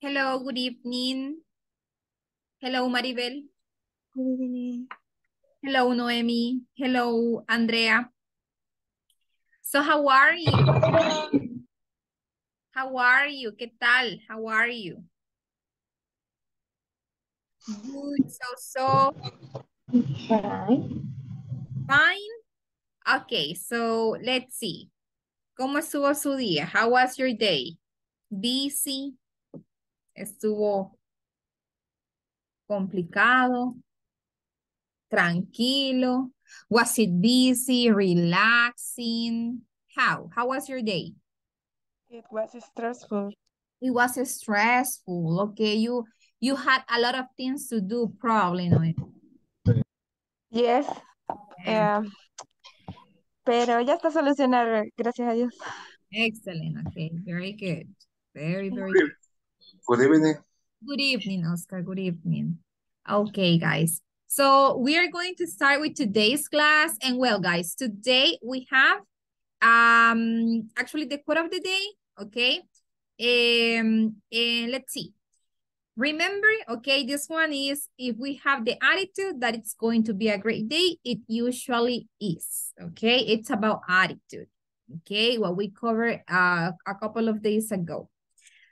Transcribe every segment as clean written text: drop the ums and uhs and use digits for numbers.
Hello, good evening. Hello, Maribel. Good evening. Hello, Noemi. Hello, Andrea. So, how are you? How are you? ¿Qué tal? How are you? Good. Fine. Fine? Okay, so let's see. ¿Cómo estuvo su día? How was your day? Busy. Estuvo complicado. Tranquilo. Was it busy, relaxing? How? How was your day? It was stressful. It was stressful. Okay, you had a lot of things to do probably, no? Yes. Pero ya está solucionado, gracias a Dios. Excellent. Okay, very good. Very, very good. Good evening. Good evening, Oscar. Good evening. Okay, guys. So we are going to start with today's class. And well, guys, today we have actually the quote of the day, okay? And let's see. Remember, okay, this one is, if we have the attitude that it's going to be a great day, it usually is, okay? It's about attitude, okay? What we covered a couple of days ago.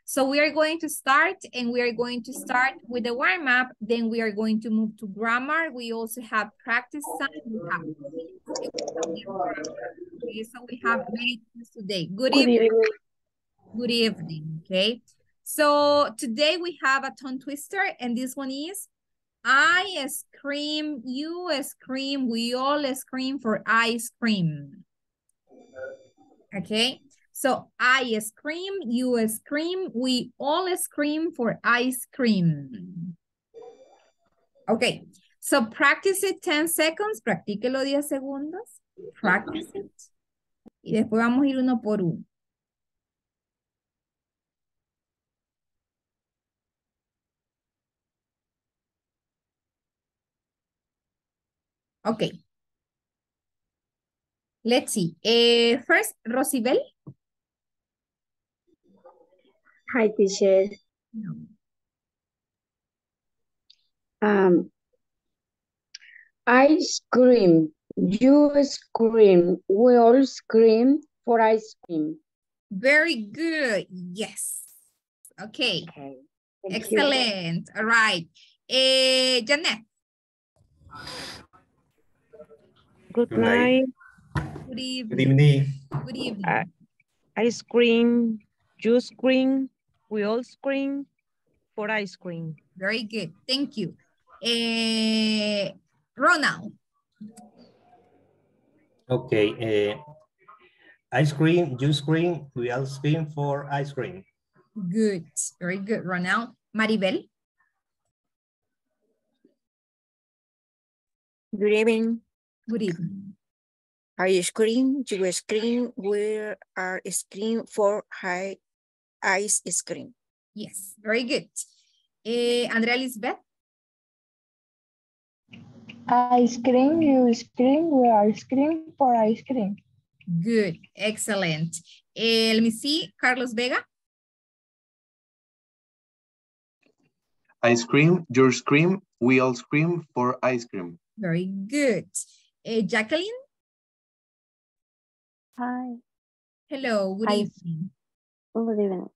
So we are going to start, and we are going to start with the warm-up. Then we are going to move to grammar. We also have practice time. Okay, so we have many things today. Good evening. Good evening, okay? So today we have a tongue twister, and this one is, I scream, you scream, we all scream for ice cream. Okay? So I scream, you scream, we all scream for ice cream. Okay, so practice it 10 seconds, practíquelo 10 segundos, practice it. Y después vamos a ir uno por uno. Okay, let's see. First, Rosibel. Hi, teacher. No. I scream, you scream, we all scream for ice cream. Very good. Yes. Okay. Excellent. You. All right. Janet. Good night. Good evening. Good evening. Good evening. I scream, you scream. We all scream for ice cream. Very good. Thank you. Ronald. Okay. Ice cream, you scream, we all scream for ice cream. Good. Very good, Ronald. Maribel. Good evening. Good evening. I scream, you scream, we are scream for high ice cream. Yes, very good. Andrea Lisbeth. Ice cream, you scream, we are scream for ice cream. Good, excellent. Let me see, Carlos Vega. Ice cream, your scream, we all scream for ice cream. Very good. Jacqueline. Hi. Hello, good evening. Good evening.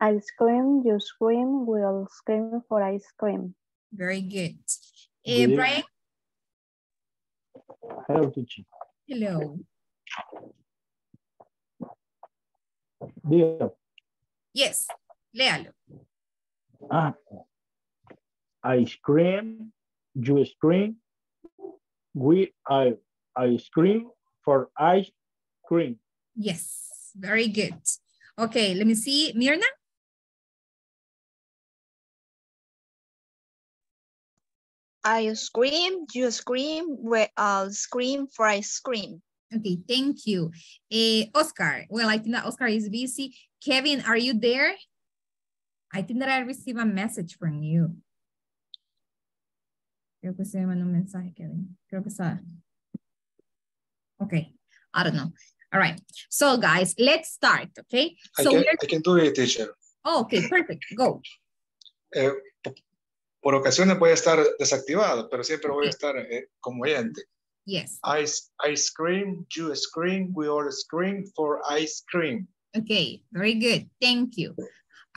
I scream, you scream, we all scream for ice cream. Very good. Brian? Hello, teacher. Hello. Leo. Yes, léalo. I scream, you scream, we I scream for ice cream. Yes, very good. Okay, let me see, Mirna. I scream, you scream, we all scream for ice cream. Okay, thank you. Oscar, well, I think that Oscar is busy. Kevin, are you there? I think that I received a message from you. Creo que se me mandó un mensaje, Kevin. Creo que está. Okay, I don't know. All right, so guys, let's start, okay? So I can do it, teacher. Oh, okay, perfect, go. por ocasiones voy a estar desactivado, pero siempre voy a estar como oyente. Yes. Ice cream, you scream, we all scream for ice cream. Okay, very good. Thank you.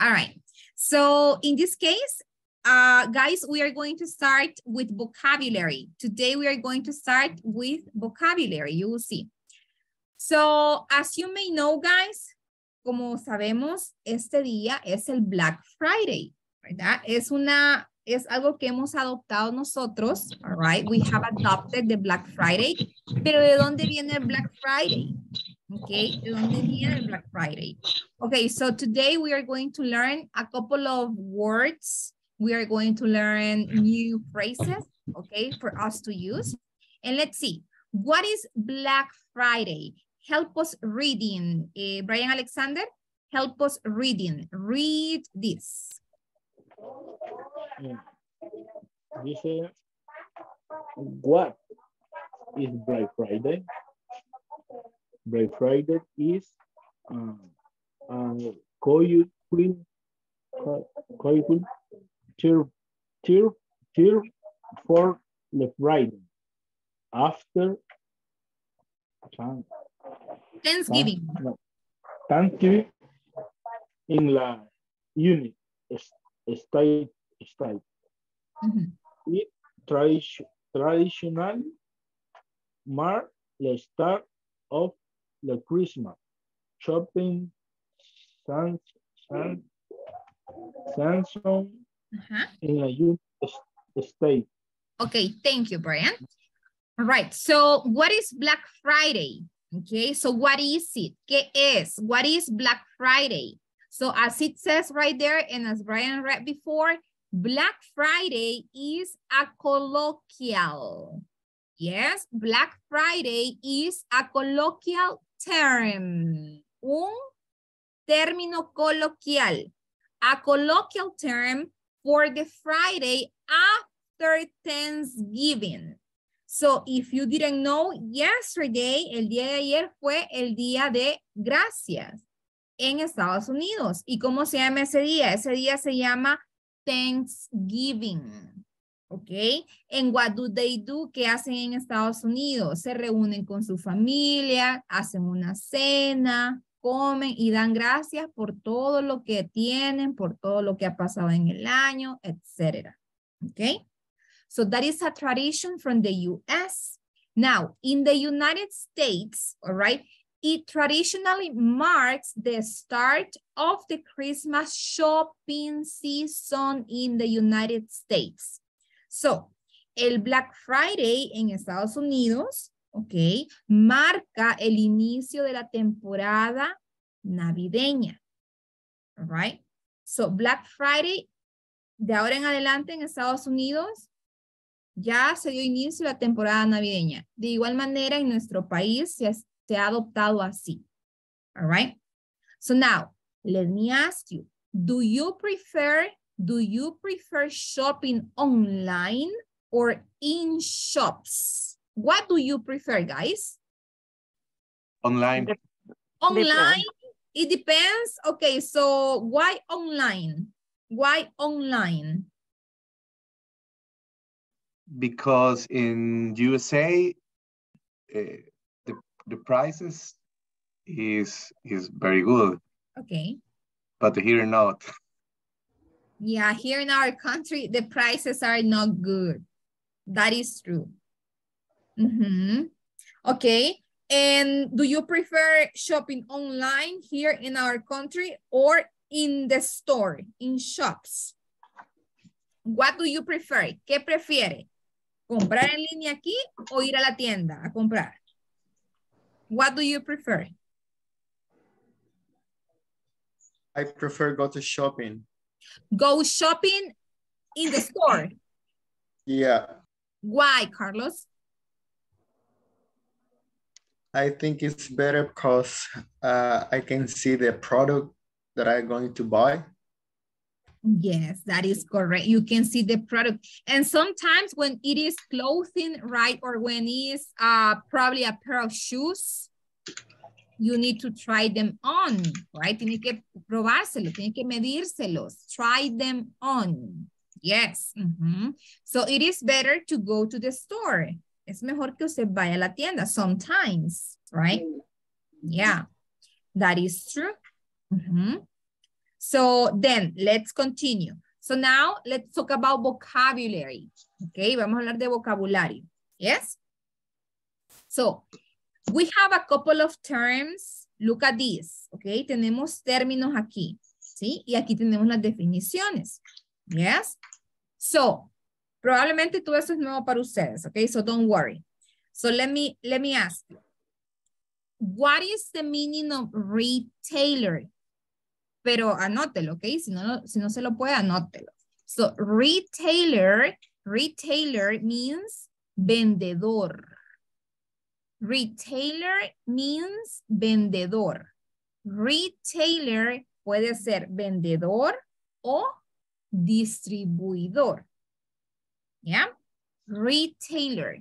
All right. So in this case, guys, we are going to start with vocabulary. Today we are going to start with vocabulary, you will see. So as you may know, guys, como sabemos, este día es el Black Friday, ¿verdad? Es algo que hemos adoptado nosotros, all right? We have adopted the Black Friday. Pero ¿de dónde viene el Black Friday? Okay, ¿de dónde viene el Black Friday? Okay, so today we are going to learn a couple of words. We are going to learn new phrases, okay, for us to use. And let's see, what is Black Friday? Help us reading. Brian Alexander, help us reading. Read this. Dice, what is Black Friday? Black Friday is culture for the Friday after Thanksgiving. Thanksgiving in the unit state. Mm-hmm. It traditionally marks the start of the Christmas shopping season in the United States. Okay, thank you, Brian. All right, so what is Black Friday? Okay, so what is it? ¿Qué es? What is Black Friday? So as it says right there, and as Brian read before, Black Friday is a colloquial. Yes, Black Friday is a colloquial term. Un término coloquial. A colloquial term for the Friday after Thanksgiving. So if you didn't know, yesterday, el día de ayer fue el día de gracias en Estados Unidos. ¿Y cómo se llama ese día? Ese día se llama Thanksgiving, okay? And what do they do? ¿Qué hacen en Estados Unidos? Se reúnen con su familia, hacen una cena, comen y dan gracias por todo lo que tienen, por todo lo que ha pasado en el año, etc. Okay? So that is a tradition from the US. Now, in the United States, all right, it traditionally marks the start of the Christmas shopping season in the United States. So, el Black Friday en Estados Unidos, okay, marca el inicio de la temporada navideña, all right? So, Black Friday, de ahora en adelante en Estados Unidos, ya se dio inicio a la temporada navideña. De igual manera, en nuestro país se ha adoptado así. All right? So now, let me ask you, do you prefer shopping online or in shops? What do you prefer, guys? Online. Online? It depends. Okay, so why online? Why online? Because in USA, the prices is very good. Okay. But here not. Yeah, here in our country, the prices are not good. That is true. Mm-hmm. Okay. And do you prefer shopping online here in our country or in the store, in shops? What do you prefer? ¿Qué prefiere? ¿Comprar en línea aquí o ir a la tienda a comprar? What do you prefer? I prefer go to shopping. Go shopping in the store? Yeah. Why, Carlos? I think it's better because I can see the product that I'm going to buy. Yes, that is correct. You can see the product. And sometimes when it is clothing, right? Or when it is probably a pair of shoes, you need to try them on, right? Tiene que probárselo, tiene que medírselos. Try them on. Yes. So it is better to go to the store. Es mejor que usted vaya a la tienda sometimes, right? Yeah, that is true. So then let's continue. So now let's talk about vocabulary. Okay, vamos a hablar de vocabulario. Yes? So we have a couple of terms. Look at this. Okay, tenemos términos aquí. ¿Sí? Y aquí tenemos las definiciones. Yes? So, probablemente todo eso es nuevo para ustedes. Okay, so don't worry. So let me ask you. What is the meaning of retailer? Pero anótelo, okay? Si no se lo puede, anótelo. So, retailer means vendedor. Retailer means vendedor. Retailer puede ser vendedor o distribuidor. Yeah? Retailer.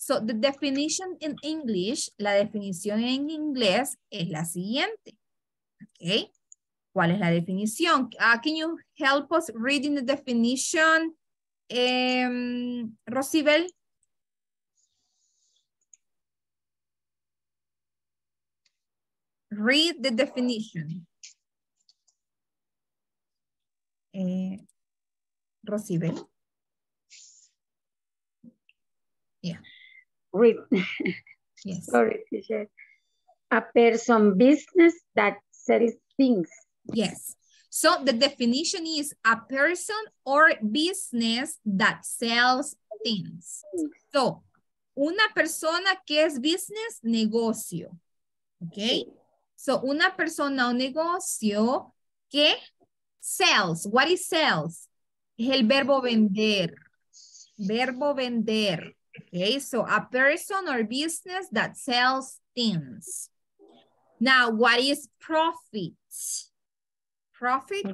So the definition in English, la definición en inglés es la siguiente. Okay? ¿Cuál es la definición? Can you help us reading the definition, Rosibel? Read the definition. Rosibel. Yeah. Read. Yes. Sorry, teacher. A person business that sells things. Yes. So the definition is a person or business that sells things. So, una persona que es business, negocio. Okay. So, una persona o negocio que sells. What is sells? Es el verbo vender. Verbo vender. Okay, so a person or business that sells things. Now, what is profit? Profit?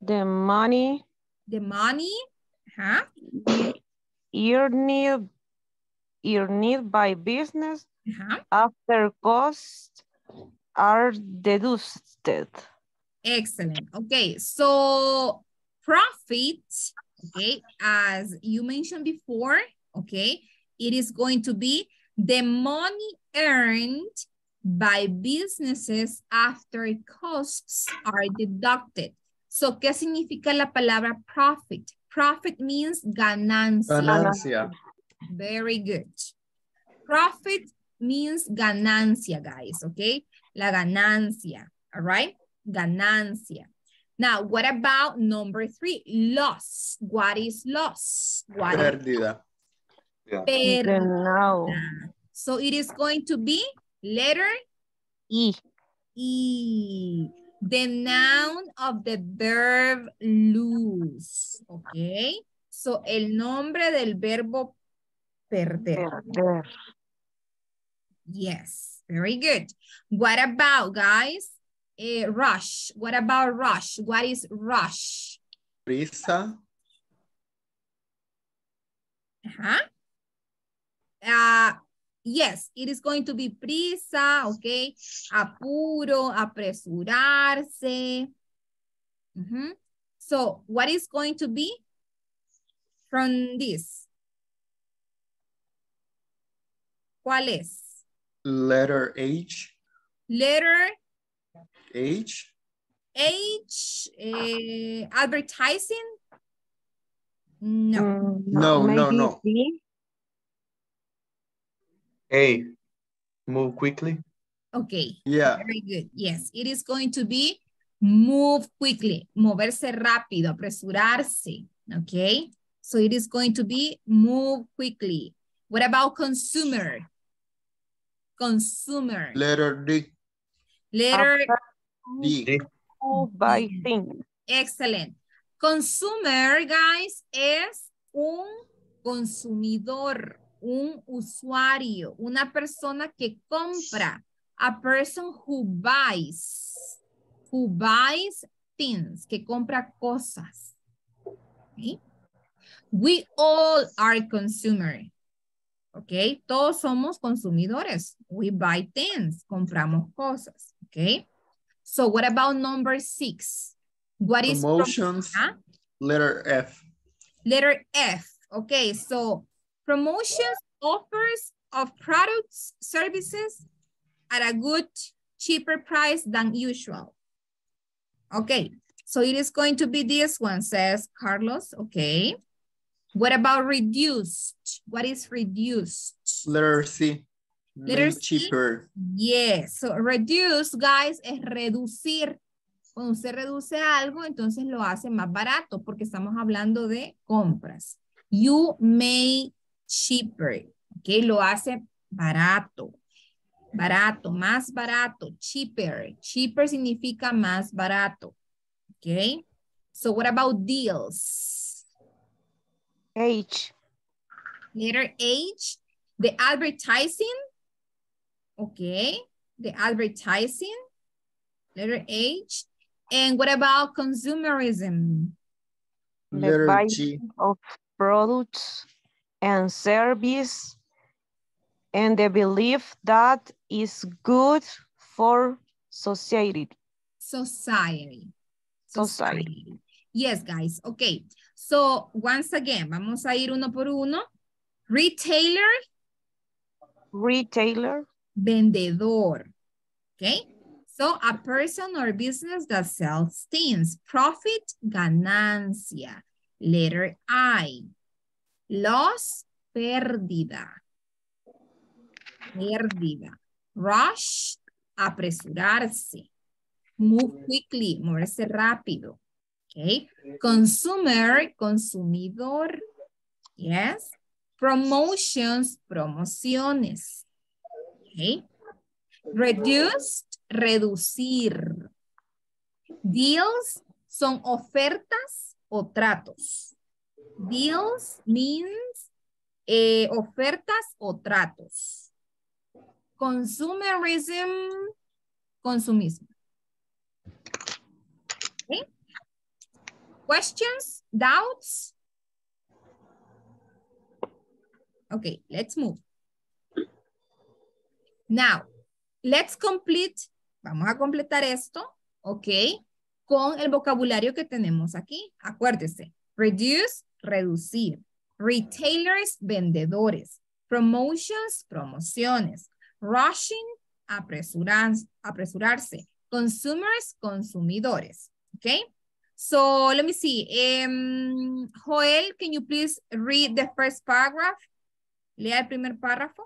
The money. Huh? Earned by business after costs are deducted. Excellent. Okay, so profit, okay, as you mentioned before, okay, it is going to be the money earned by businesses after costs are deducted. So, ¿qué significa la palabra profit? Profit means ganancia. Ganancia. Very good. Profit means ganancia, guys, okay? La ganancia, all right? Ganancia. Now, what about number 3? Loss. What is loss? What Perdida. Yeah. Pero. So it is going to be letter E. E. The noun of the verb lose. Okay. So el nombre del verbo perder. Yes. Very good. What about, guys? Rush. What about rush? What is rush? Prisa. Yes, it is going to be prisa, okay? Apuro, apresurarse. So, what is going to be from this? ¿Cuál es? Letter H. Letter H. H, advertising? No. No. A, move quickly. Okay. Yeah. Very good. Yes, it is going to be move quickly. Moverse rápido, apresurarse. Okay. So it is going to be move quickly. What about consumer? Consumer. Letter D. Letter D. Buy thing. Excellent. Consumer, guys, es un consumidor. Un usuario, una persona que compra, a person who buys things, que compra cosas. Okay? We all are consumer. Ok, todos somos consumidores. We buy things, compramos cosas. Ok, so what about number 6? What is promotions? Letter F. Letter F. Okay, so promotions, offers of products, services at a good, cheaper price than usual. Okay, so it is going to be this one, says Carlos. Okay, what about reduced? What is reduced? Letter C. Letter C? Cheaper. Yes, so reduced, guys, es reducir. Cuando usted reduce algo, entonces lo hace más barato porque estamos hablando de compras. You make cheaper, okay, lo hace barato, barato, más barato, cheaper. Cheaper significa más barato, okay. So what about deals? H. Letter H, the advertising, okay, the advertising, letter H. And what about consumerism? The buying of products and service and the belief that is good for society. Society. Yes, guys. Okay. So once again, vamos a ir uno por uno. Retailer. Retailer. Vendedor. Okay. So a person or business that sells things. Profit, ganancia. Letter I. Loss, pérdida. Pérdida. Rush, apresurarse. Move quickly, moverse rápido. Okay. Consumer, consumidor. Yes. Promotions, promociones. Okay. Reduced. Reducir. Deals son ofertas o tratos. Deals means ofertas o tratos. Consumerism, consumismo. Okay. Questions, doubts? Okay, let's move. Now, let's complete. Vamos a completar esto, ok, con el vocabulario que tenemos aquí. Acuérdese, reduce, reducir. Retailers, vendedores. Promotions, promociones. Rushing, apresurarse. Consumers, consumidores. Ok, so let me see. Joel, can you please read the first paragraph? Lea el primer párrafo.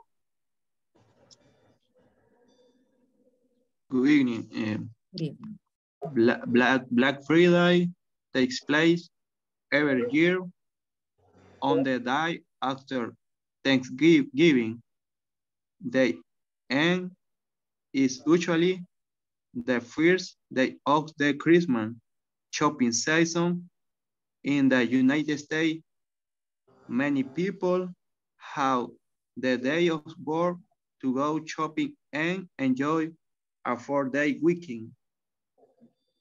Good evening. Black Friday takes place every year on the day after Thanksgiving Day, and is usually the first day of the Christmas shopping season in the United States. Many people have the day of work to go shopping and enjoy a 4-day weekend.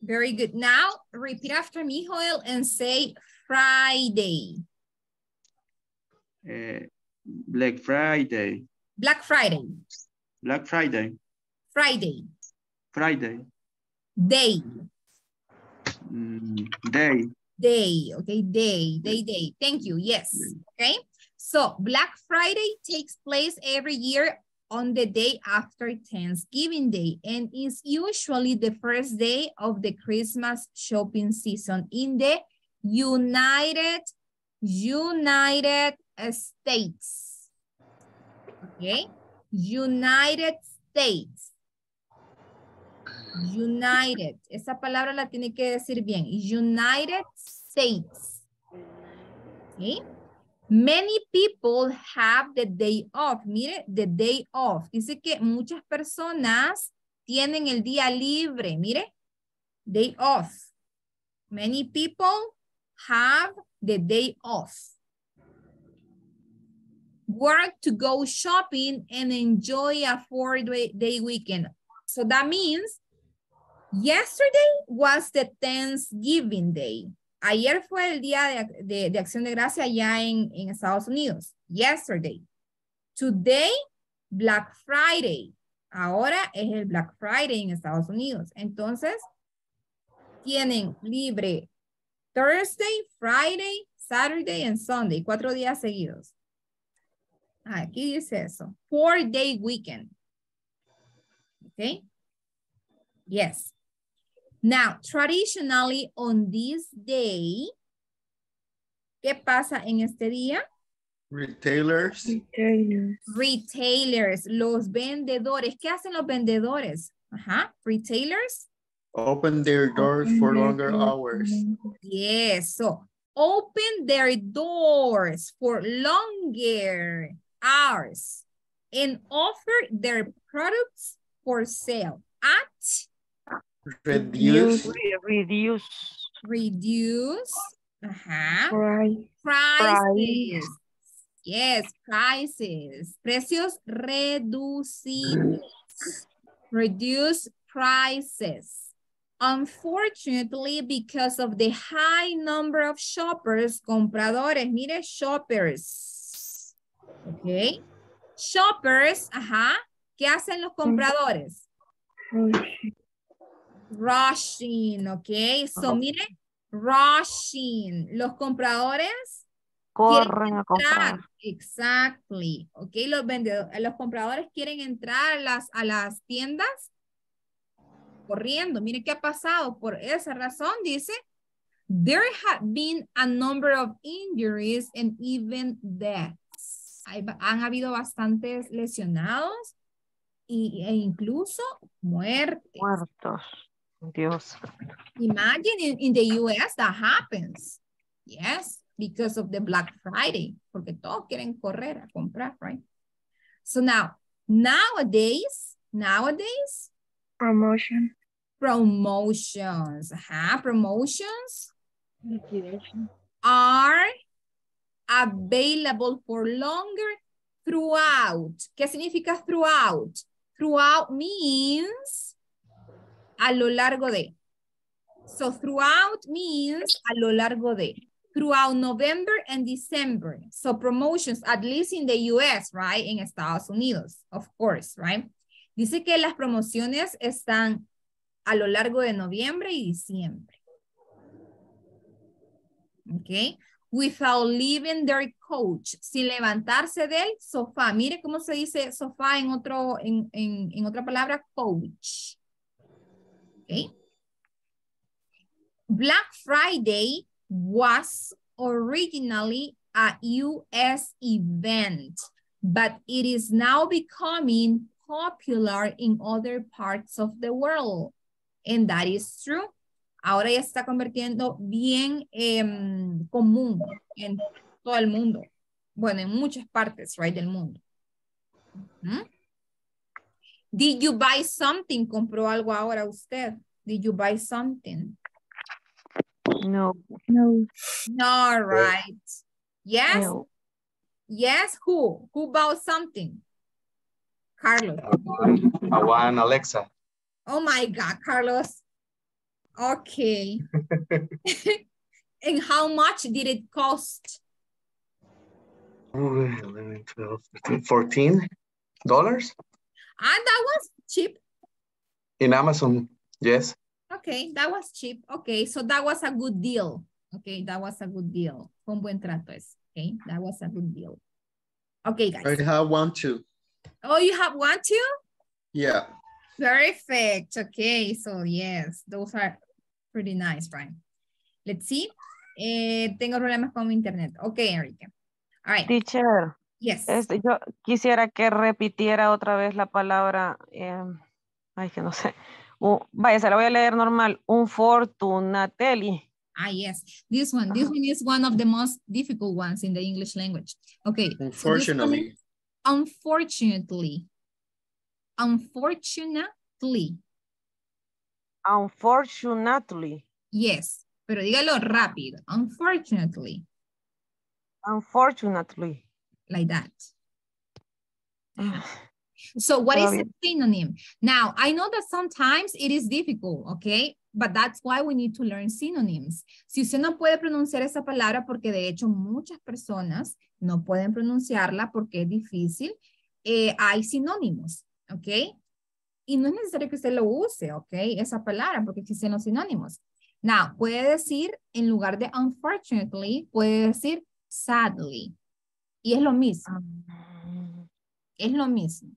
Very good. Now, repeat after me, Joel, and say Friday. Black Friday. Black Friday. Black Friday. Friday. Friday. Day. Day. Day. Okay, day. Day, day. Thank you. Yes. Okay. So, Black Friday takes place every year on the day after Thanksgiving Day, and is usually the first day of the Christmas shopping season in the United States. Okay, United States. Esa palabra la tiene que decir bien. United States. Okay. Many people have the day off. Mire, the day off. Dice que muchas personas tienen el día libre. Mire, day off. Many people have the day off. Work to go shopping and enjoy a 4-day weekend. So that means yesterday was the Thanksgiving Day. Ayer fue el día de Acción de Gracia allá en Estados Unidos. Yesterday. Today, Black Friday. Ahora es el Black Friday en Estados Unidos. Entonces, tienen libre Thursday, Friday, Saturday and Sunday. 4 días seguidos. Aquí dice eso. 4-day weekend. Okay? Yes. Now, traditionally on this day, ¿qué pasa en este día? Retailers, los vendedores. ¿Qué hacen los vendedores? Ajá, retailers. Open their doors for longer hours. Yes, so open their doors for longer hours and offer their products for sale at reduce. Ajá. Prices. Yes, prices. Precios reducidos. Reduce prices. Unfortunately, because of the high number of shoppers, compradores, mire, shoppers. Okay. Shoppers, ajá. ¿Qué hacen los compradores? Rushing, okay. So, mire, rushing. Los compradores corren a comprar. Exactly. Okay, los compradores quieren entrar a las tiendas corriendo. Miren qué ha pasado. Por esa razón dice, there have been a number of injuries and even deaths. Han habido bastantes lesionados e incluso muertes. Muertos. Dios. Imagine in the U.S. that happens. Yes. Because of the Black Friday, porque todos quieren correr a comprar, right? So now, nowadays, promotions liquidation are available for longer throughout. ¿Qué significa throughout? Throughout means a lo largo de. So throughout means a lo largo de. Throughout November and December. So promotions, at least in the US, right? En Estados Unidos, of course, right? Dice que las promociones están a lo largo de noviembre y diciembre. Okay? Without leaving their couch. Sin levantarse del sofá. Mire cómo se dice sofá en otra palabra, couch. Okay? Black Friday was originally a US event, but it is now becoming popular in other parts of the world. And that is true. Ahora ya se está convirtiendo bien común en todo el mundo. Bueno, en muchas partes, right, del mundo. ¿Mm? Did you buy something? ¿Compró algo ahora usted? Did you buy something? No, right? Yes, no. Yes. Who bought something? Carlos. I want Alexa. Oh my God, Carlos. Okay. And how much did it cost? $14. And that was cheap. In Amazon, yes. Okay, that was cheap. Okay, so that was a good deal. Okay, that was a good deal. Con buen trato es. Okay, that was a good deal. Okay, guys. I have one too. Oh, you have one too? Yeah. Perfect. Okay, so yes, those are pretty nice, right? Let's see. Tengo problemas con mi internet. Okay, Enrique. All right. Teacher. Yes. Yo quisiera que repitiera otra vez la palabra. Ay, que no sé. Vaya, se la voy a leer normal. Un fortunatelli. Ah, yes. This one is one of the most difficult ones in the English language. Okay. Unfortunately. So Unfortunately. Yes, pero dígalo rápido. Unfortunately. Unfortunately. Like that. So what is a synonym? Now, I know that sometimes it is difficult, okay? But that's why we need to learn synonyms. Si usted no puede pronunciar esa palabra, porque de hecho muchas personas no pueden pronunciarla porque es difícil, hay sinónimos, ¿ok? Y no es necesario que usted lo use, ¿ok? Esa palabra, porque existen los sinónimos. Now, puede decir, en lugar de unfortunately, puede decir sadly. Y es lo mismo. Es lo mismo.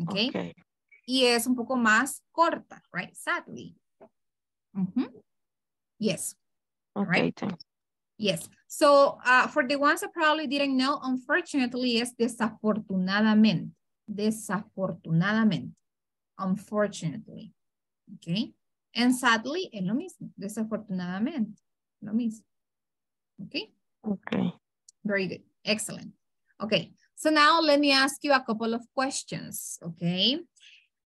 ¿Ok? Okay. Y es un poco más corta, right? Sadly. Mm-hmm. Yes. Okay, right. Thanks. Yes. So for the ones that probably didn't know, unfortunately es desafortunadamente. Desafortunadamente. Unfortunately. Okay. And sadly es lo mismo. Desafortunadamente. Lo mismo. Okay. Okay. Very good. Excellent. Okay. So now let me ask you a couple of questions. Okay.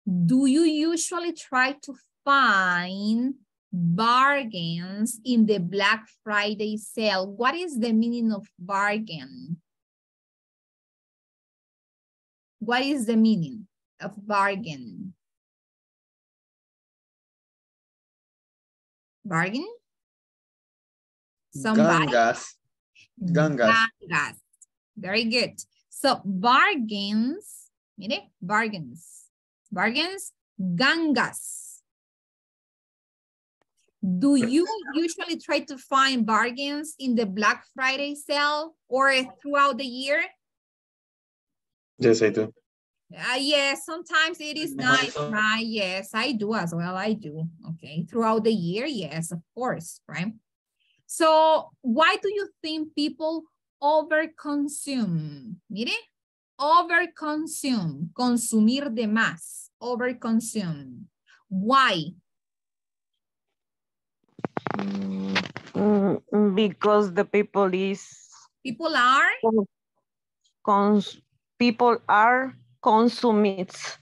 Do you usually try to find bargains in the Black Friday sale? What is the meaning of bargain? What is the meaning of bargain? Bargain? Somebody? Gangas. Gangas. Gangas. Very good. So bargains, mire, bargains. Bargains, gangas. Do you usually try to find bargains in the Black Friday sale or throughout the year? Yes, I do. Yes, sometimes it is nice, right? Yes, I do as well. I do. Okay, throughout the year, yes, of course, right? So why do you think people overconsume? Mire, overconsume, consumir de más, overconsume. Why? Because the people is... People are consumists.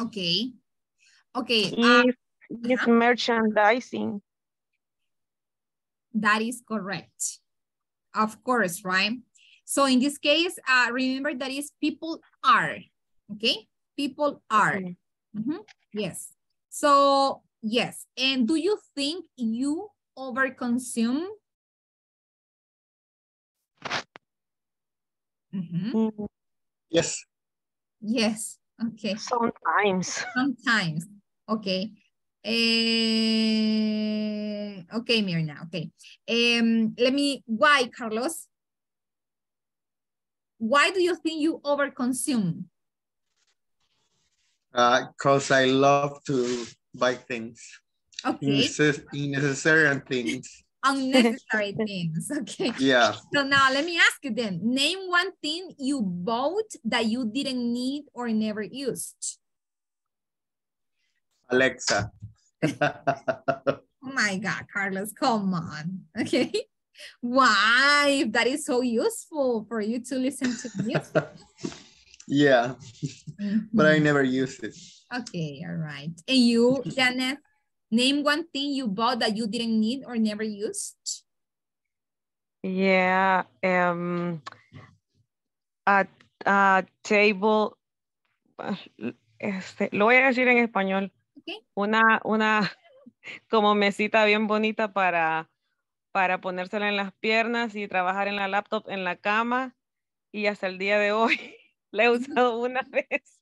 Okay. Okay. It's merchandising. That is correct. Of course, right? So in this case, remember that is people are. Okay? People are. Okay. Mm-hmm. Yes. So... Yes, and do you think you overconsume? Mm-hmm. Yes. Yes, okay. Sometimes. Sometimes, okay. Okay, Mirna, okay. Why, Carlos? Why do you think you overconsume? Because I love to buy things, okay, unnecessary things. Unnecessary things, okay. Yeah. So now let me ask you then, name one thing you bought that you didn't need or never used. Alexa. Oh my God, Carlos, come on, okay. Why? That is so useful for you to listen to music. Yeah, but I never used it. Okay, all right. And you, Janet, name one thing you bought that you didn't need or never used. Yeah, a table. Lo voy a decir en español. Okay. Una como mesita bien bonita para ponérsela en las piernas y trabajar en la laptop en la cama, y hasta el día de hoy. La he usado una vez.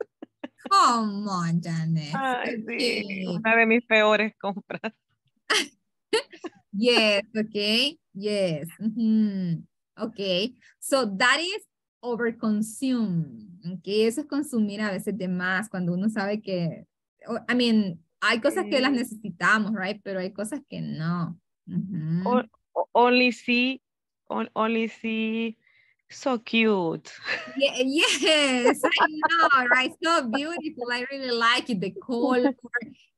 Come on, Janet. Ay, okay. Sí, una de mis peores compras. Yes, okay. Yes. Mm-hmm. Okay. So that is overconsume. Okay, eso es consumir a veces de más cuando uno sabe que, I mean, hay cosas que las necesitamos, right? Pero hay cosas que no. Mm-hmm. Only see so cute. Yeah, yes, I know, right? So beautiful. I really like it. The color.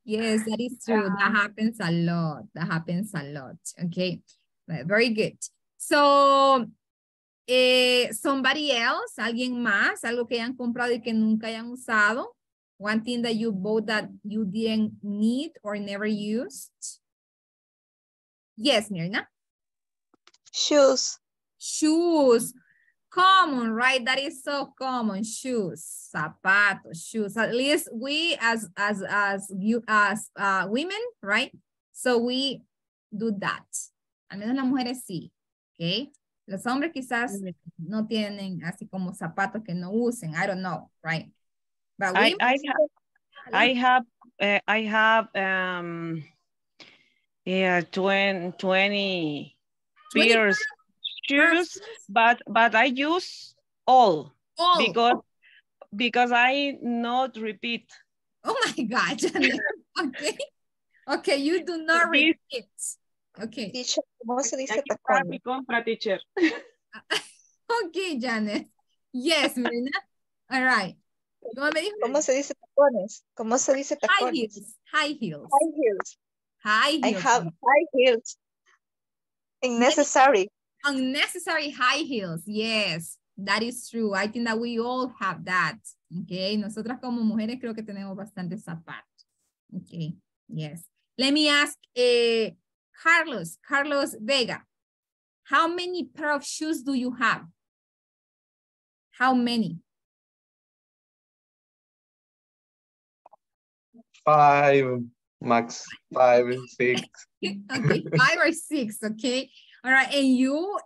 Yes, that is true. That happens a lot. That happens a lot. Okay, very good. So, somebody else, alguien más, algo que hayan comprado y que nunca hayan usado. One thing that you bought that you didn't need or never used. Yes, Mirna. Shoes. Shoes. common, right? That is so common. Shoes, zapatos, shoes. At least we as women, right? So we do that. Al menos las mujeres sí, okay? Los hombres quizás no tienen así como zapatos que no usen. I don't know, right? But women, I have 20 pairs shoes, but I use all. because I not repeat. Oh my God! okay, you do not repeat. Okay. Teacher, ¿cómo se dice tacón? Mi compra, teacher. Okay, Janet. Yes, Marina. All right. ¿Cómo se dice tacones? ¿Cómo se dice tacones? High heels. High heels. High heels. I have high heels. Unnecessary. Unnecessary high heels. Yes, that is true. I think that we all have that. Okay. Nosotras como mujeres creo que tenemos bastantes zapatos. Okay. Yes. Let me ask Carlos Vega. How many pair of shoes do you have? How many? 5, max 5 or 6. Okay, 5 or 6. Okay. All right. And you,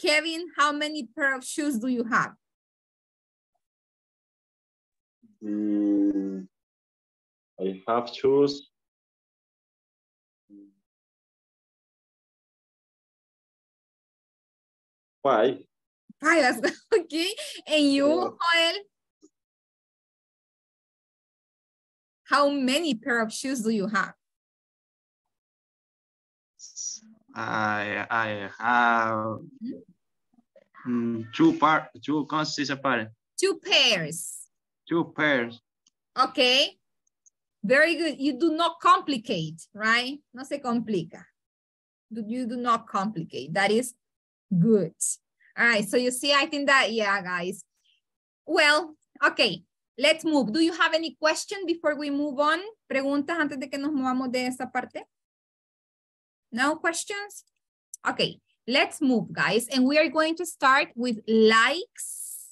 Kevin, how many pair of shoes do you have? I have shoes. Five. Okay. And you, Joel? How many pair of shoes do you have? I have two pairs. 2 pairs. Okay. Very good. You do not complicate, right? No se complica. You do not complicate. That is good. All right. So you see, I think that, yeah, guys. Well, okay. Let's move. Do you have any question before we move on? ¿Preguntas antes de que nos movamos de esa parte? No questions? Okay, let's move, guys. And we are going to start with likes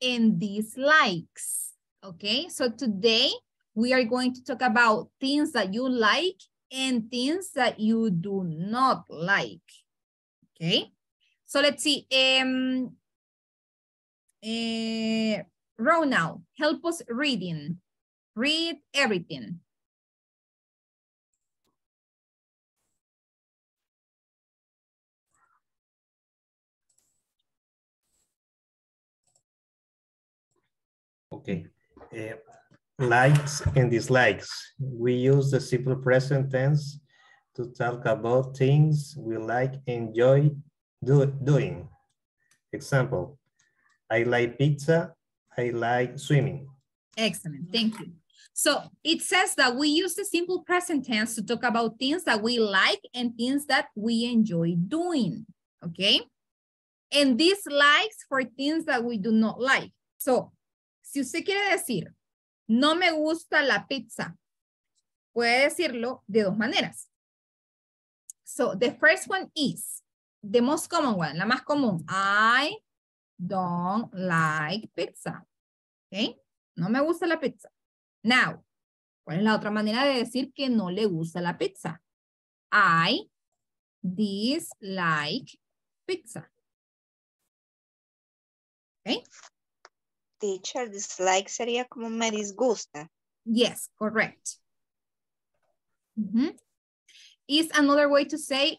and dislikes. Okay, so today we are going to talk about things that you like and things that you do not like. Okay, so let's see. Ronald, help us reading. Read everything. Okay. Likes and dislikes. We use the simple present tense to talk about things we like and enjoy doing. Example, I like pizza. I like swimming. Excellent, thank you. So it says that we use the simple present tense to talk about things that we like and things that we enjoy doing, okay? And dislikes for things that we do not like. So, si usted quiere decir, no me gusta la pizza, puede decirlo de dos maneras. So the first one is, the most common one, la más común, I don't like pizza. Okay? No me gusta la pizza. Now, ¿cuál es la otra manera de decir que no le gusta la pizza? I dislike pizza. Okay? Teacher, dislike sería como me disgusta. Yes, correct. Is another way to say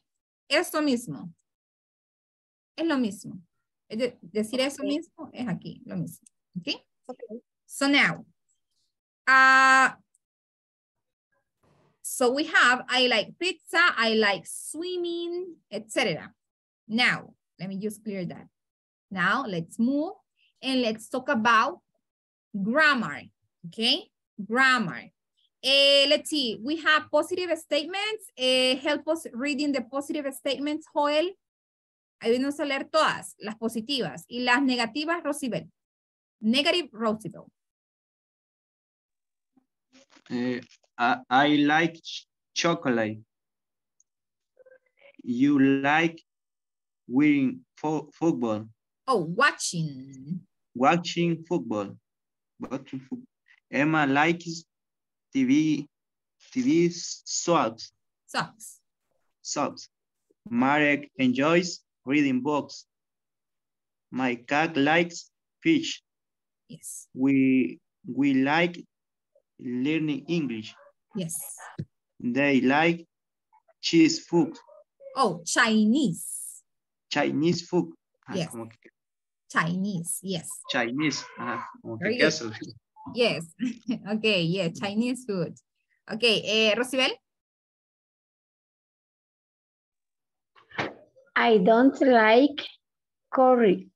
esto mismo. Es lo mismo. Decir eso mismo es aquí, lo mismo. Okay? Okay. So now, so we have, I like pizza, I like swimming, etc. Now, let me just clear that. Now, let's move and let's talk about grammar. Okay? Grammar. Let's see, we have positive statements. Help us reading the positive statements, Joel. Ayúdenos a leer todas, las positivas y las negativas, Rosibel. Negative, Rosibel. I like chocolate. You like winning football. Oh, watching. Watching football. Watching football. Emma likes TV shows. Socks. Marek enjoys reading books. My cat likes fish. Yes. We like learning English. Yes. They like cheese food. Oh, Chinese. Chinese food. Yes. Chinese, yes. Chinese. Yes. Okay, yeah, Chinese food. Okay, Rosibel? I don't like curry.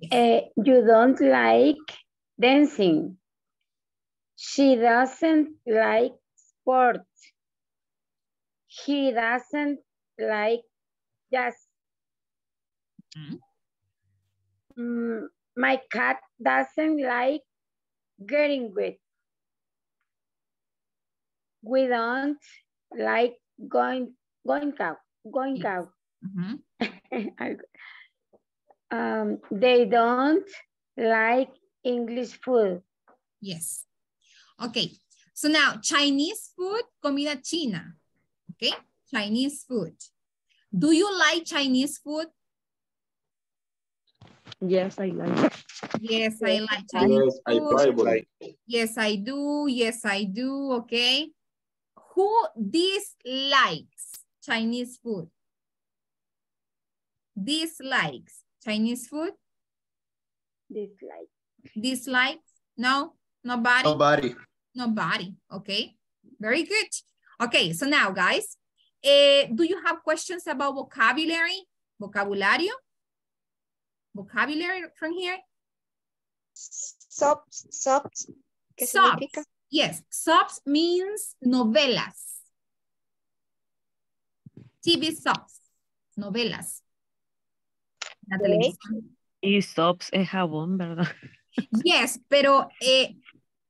Yes. You don't like dancing. She doesn't like sports. He doesn't like jazz. Mm-hmm. My cat doesn't like getting wet. We don't like going out. Mm-hmm. They don't like English food. Yes. Okay. So now Chinese food, comida china. Okay. Chinese food. Do you like Chinese food? Yes, I like it. Yes, I like Chinese food. Yes, I do. Yes, I do. Okay. Who dislikes Chinese food? Dislikes Chinese food? Dislikes? No? Nobody. Okay. Very good. Okay. So now, guys, do you have questions about vocabulary? Vocabulary from here? Subs. Yes, subs means novelas. TV subs, novelas. La televisión. Y subs es jabón, ¿verdad? Yes, pero eso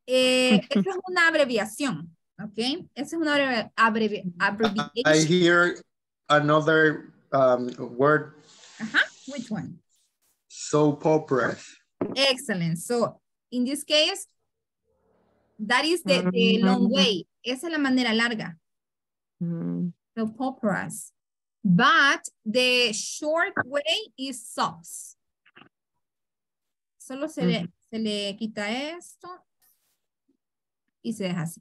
es una abreviación, ¿ok? Eso es una abreviación. I hear another word. Ajá, which one? Soap operas. Excellent. So, in this case, that is the long way. Esa es la manera larga. Soap operas. But the short way is subs. Solo se le quita esto y se deja así.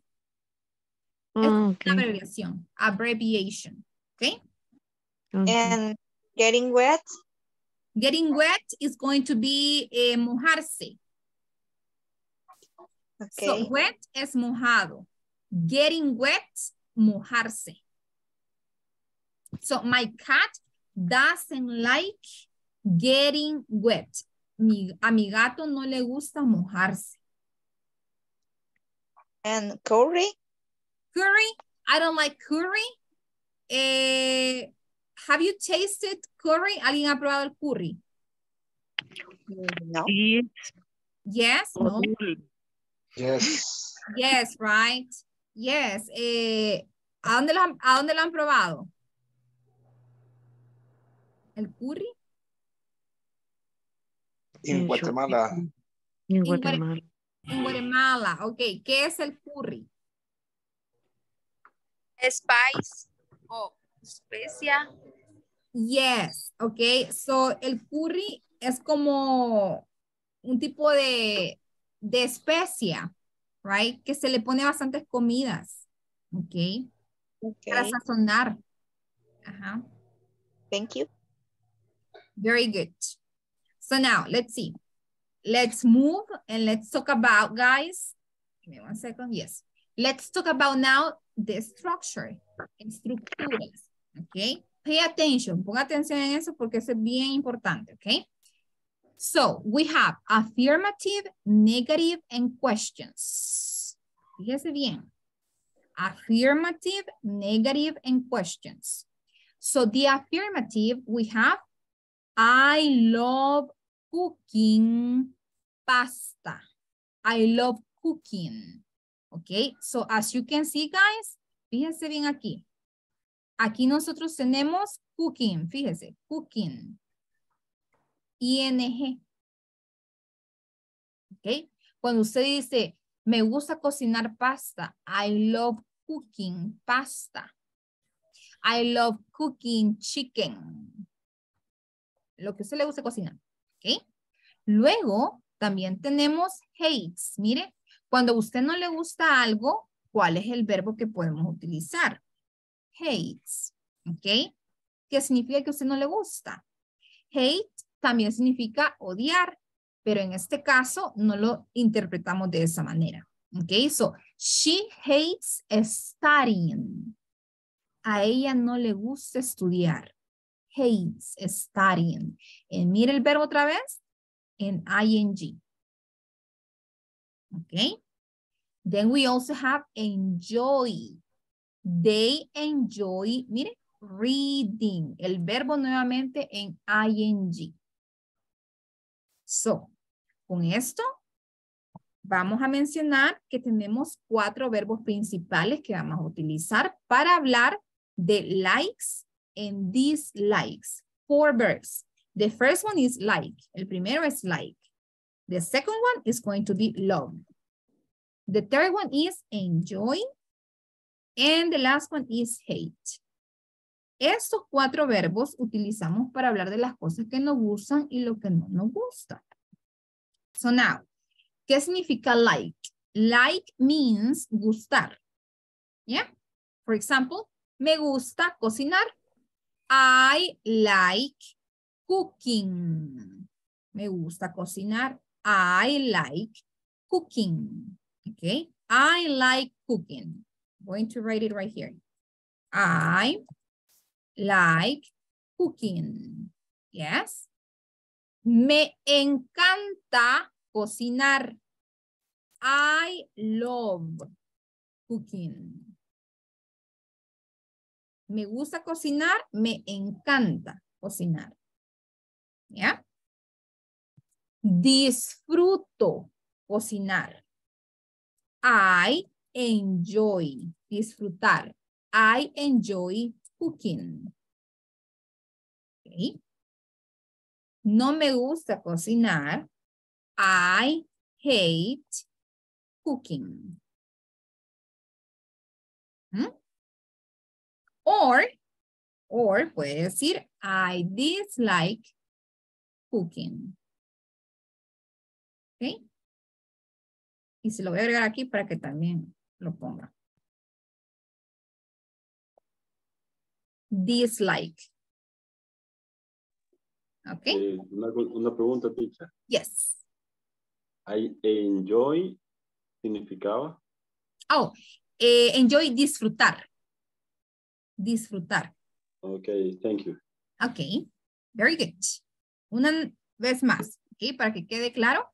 Es una abreviación. Abbreviation. Okay? And getting wet? Getting wet is going to be mojarse. Okay. So wet es mojado. Getting wet, mojarse. So my cat doesn't like getting wet. A mi gato no le gusta mojarse. And curry? Curry? I don't like curry. Have you tasted curry? ¿Alguien ha probado el curry? No. Yes, no. Yes. Yes, right. Yes. ¿A dónde lo han probado? ¿El curry? En Guatemala. En Guatemala. Ok. ¿Qué es el curry? Spice. Oh. Especia. Yes, okay. So el curry es como un tipo de especia, right? Que se le pone a bastantes comidas, okay. Para sazonar. Ajá. Thank you. Very good. So now let's see. Let's move and let's talk about, guys. Give me 1 second. Yes. Let's talk about now the structure. Estructuras. Okay, pay attention, ponga atención en eso porque eso es bien importante, okay? So, we have affirmative, negative, and questions. Fíjese bien. Affirmative, negative, and questions. So, the affirmative, we have, I love cooking pasta. I love cooking. Okay, so as you can see, guys, fíjense bien aquí. Aquí nosotros tenemos cooking, fíjese, cooking. ING. ¿Ok? Cuando usted dice, me gusta cocinar pasta. I love cooking pasta. I love cooking chicken. Lo que a usted le gusta cocinar. ¿Ok? Luego, también tenemos hates. Mire, cuando a usted no le gusta algo, ¿cuál es el verbo que podemos utilizar? Hates. ¿Ok? ¿Qué significa que a usted no le gusta? Hate también significa odiar, pero en este caso no lo interpretamos de esa manera. ¿Ok? So, she hates studying. A ella no le gusta estudiar. Hates studying. Y mire el verbo otra vez. En ing. Okay. Then we also have enjoy. They enjoy, mire, reading. El verbo nuevamente en ing. So, con esto vamos a mencionar que tenemos 4 verbos principales que vamos a utilizar para hablar de likes and dislikes. 4 verbs. The first one is like. El primero es like. The second one is going to be love. The third one is enjoy. And the last one is hate. Estos 4 verbos utilizamos para hablar de las cosas que nos gustan y lo que no nos gusta. So now, ¿qué significa like? Like means gustar. Yeah? For example, me gusta cocinar. I like cooking. Me gusta cocinar. I like cooking. Okay. I like cooking. I'm going to write it right here. I like cooking. Yes. Me encanta cocinar. I love cooking. Me gusta cocinar. Me encanta cocinar. Yeah. Disfruto cocinar. I enjoy disfrutar. I enjoy cooking. Okay. No me gusta cocinar. I hate cooking. ¿Mm? Or puede decir I dislike cooking. Okay. Y se lo voy a agregar aquí para que también lo ponga. Dislike. Ok. Una pregunta, teacher. Yes. I enjoy significaba. Oh, enjoy disfrutar. Disfrutar. Ok, thank you. Ok, very good. Una vez más, ok, para que quede claro.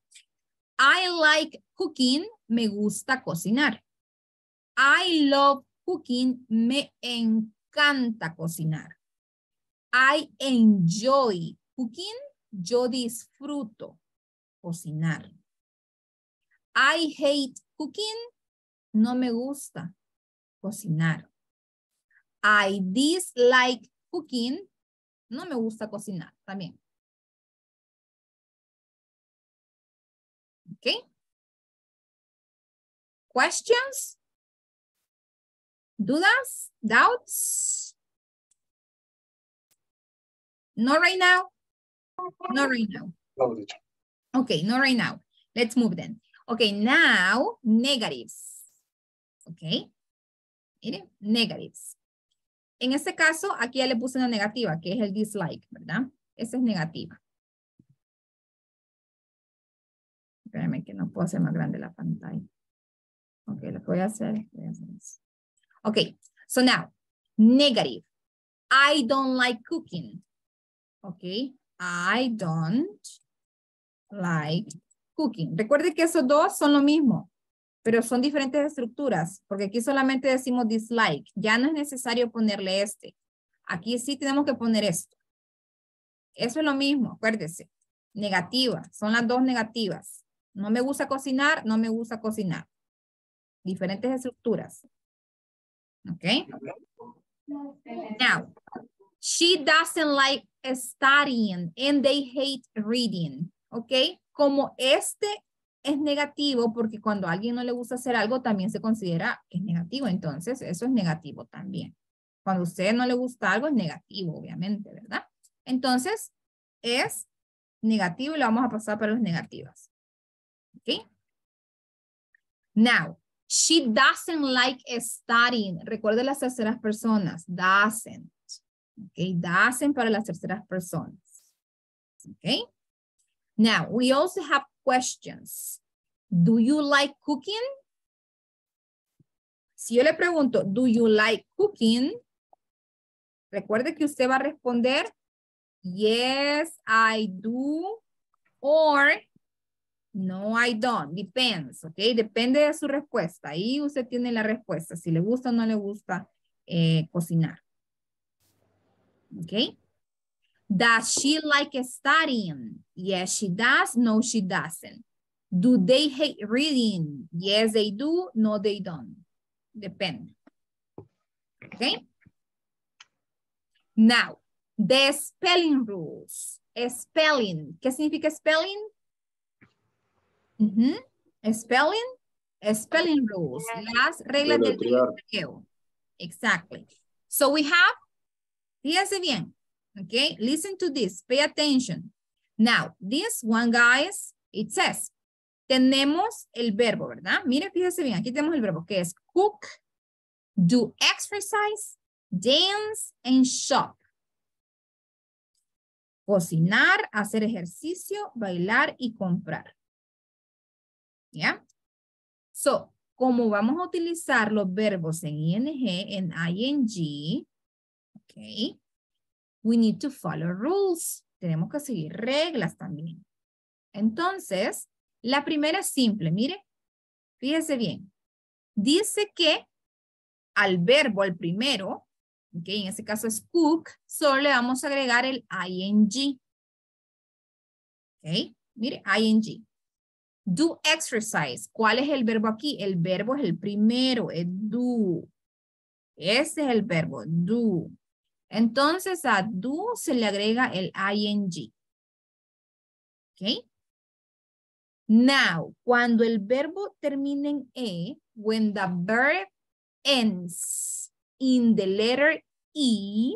I like cooking, me gusta cocinar. I love cooking, me encanta cocinar. I enjoy cooking, yo disfruto cocinar. I hate cooking, no me gusta cocinar. I dislike cooking, no me gusta cocinar también. Okay. Questions? Dudas? Doubts? Not right now? Not right now. Okay, not right now. Let's move then. Okay, now negatives. Okay. Miren, negatives. En este caso, aquí ya le puse una negativa, que es el dislike, ¿verdad? Esa es negativa. Espérame que no puedo hacer más grande la pantalla. Ok, lo que voy a hacer eso. Ok, so now, negative. I don't like cooking. Ok, I don't like cooking. Recuerde que esos dos son lo mismo, pero son diferentes estructuras, porque aquí solamente decimos dislike. Ya no es necesario ponerle este. Aquí sí tenemos que poner esto. Eso es lo mismo, acuérdese. Negativa, son las dos negativas. No me gusta cocinar, no me gusta cocinar. Diferentes estructuras. Ok. Now, She doesn't like studying and they hate reading, ¿ok? Como este es negativo, porque cuando a alguien no le gusta hacer algo, también se considera que es negativo. Entonces, eso es negativo también. Cuando a usted no le gusta algo, es negativo, obviamente, ¿verdad? Entonces, es negativo y lo vamos a pasar para los negativos. ¿Ok? Now, she doesn't like studying. Recuerde las terceras personas. Doesn't. Okay, doesn't para las terceras personas. Okay. Now, we also have questions. Do you like cooking? Si yo le pregunto, do you like cooking? Recuerde que usted va a responder, yes, I do, or no, I don't. Depends, okay? Depende de su respuesta. Ahí usted tiene la respuesta, si le gusta o no le gusta cocinar. Okay. Does she like studying? Yes, she does. No, she doesn't. Do they hate reading? Yes, they do. No, they don't. Depende. Okay. Now, the spelling rules. Spelling. ¿Qué significa spelling? Mm-hmm. Spelling. Spelling rules. Las reglas del griego. Exactly. So we have, fíjense bien. Okay, listen to this. Pay attention. Now, this one, guys, it says, tenemos el verbo, ¿verdad? Mire, fíjese bien. Aquí tenemos el verbo que es cook, do exercise, dance, and shop. Cocinar, hacer ejercicio, bailar y comprar. ¿Ya? So, como vamos a utilizar los verbos en ing, en ing, okay, we need to follow rules. Tenemos que seguir reglas también. Entonces, la primera es simple. Mire, fíjese bien. Dice que al verbo, el primero, okay, en este caso es cook, solo le vamos a agregar el ing. Okay, mire, ing. Do exercise. ¿Cuál es el verbo aquí? El verbo es el primero, es do. Ese es el verbo, do. Entonces, a do se le agrega el ing. ¿Ok? Now, cuando el verbo termina en e, when the verb ends in the letter e,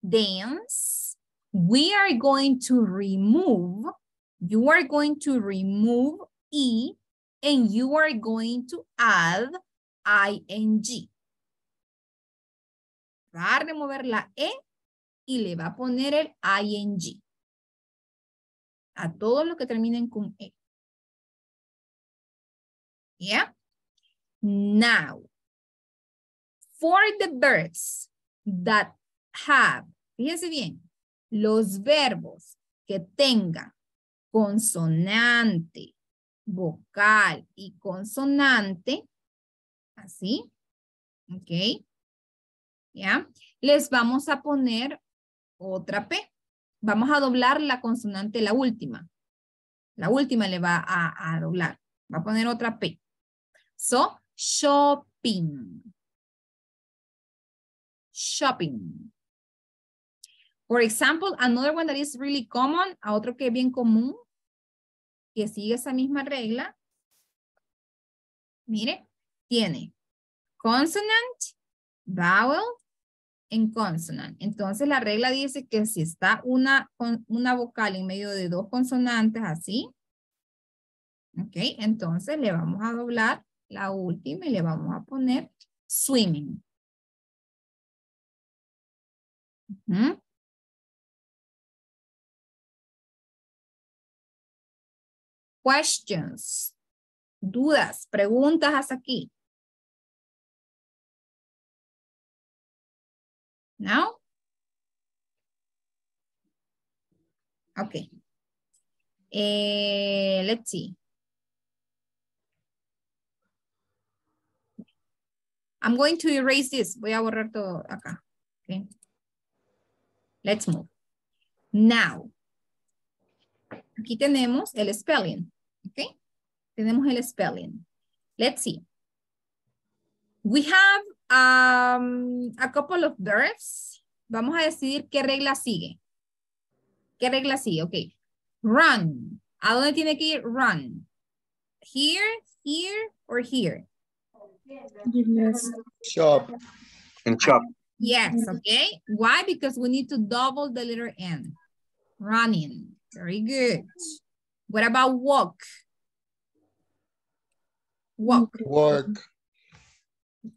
dance, we are going to remove, you are going to remove e, and you are going to add ing. Va a remover la E y le va a poner el ING. A todos los que terminen con E. Yeah. Now, for the verbs that have, fíjense bien, los verbos que tengan consonante, vocal y consonante, así, ok. ¿Ya? Les vamos a poner otra P. Vamos a doblar la consonante, la última. La última le va a doblar. Va a poner otra P. So, shopping. Shopping. For example, another one that is really common, a otro que es bien común, que sigue esa misma regla. Mire, tiene consonant, vowel, en consonant. Entonces la regla dice que si está una vocal en medio de dos consonantes así, ok, entonces le vamos a doblar la última y le vamos a poner swimming. Uh-huh. Questions, dudas, preguntas hasta aquí. Now? Okay. Let's see. I'm going to erase this. Voy a borrar todo acá. Okay. Let's move. Now. Aquí tenemos el spelling. Okay. Tenemos el spelling. Let's see. We have a couple of verbs Vamos a decidir qué regla sigue. ¿Qué regla sigue? Ok. Run. ¿A dónde tiene que ir? Run. Here, here, or here? Shop. And shop. Yes, okay. Why? Because we need to double the letter N. Running. Very good. What about walk? Walk. Walk.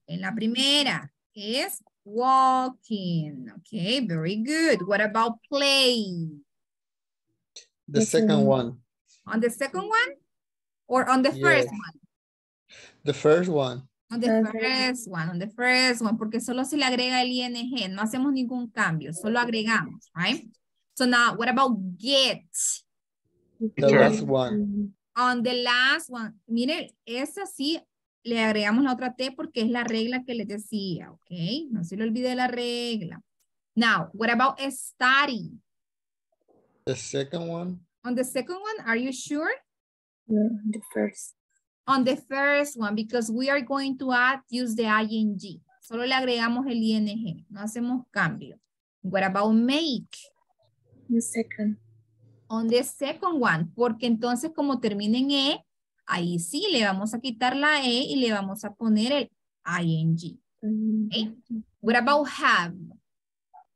En la primera es walking. Okay, very good. What about play? The second one. On the second one? Or on the first one? The first one. On the first one, on the first one. Porque solo se le agrega el ING. No hacemos ningún cambio. Solo agregamos, right? So now, what about get? The last one. On the last one. Miren, esa sí le agregamos la otra T porque es la regla que les decía, ¿ok? No se le olvide la regla. Now, what about study? The second one. On the second one, are you sure? Yeah, the first. On the first one, because we are going to add, use the ing. Solo le agregamos el ing. No hacemos cambio. What about make? The second. On the second one, porque entonces como termina en E, ahí sí le vamos a quitar la E y le vamos a poner el ing. Okay? What about have?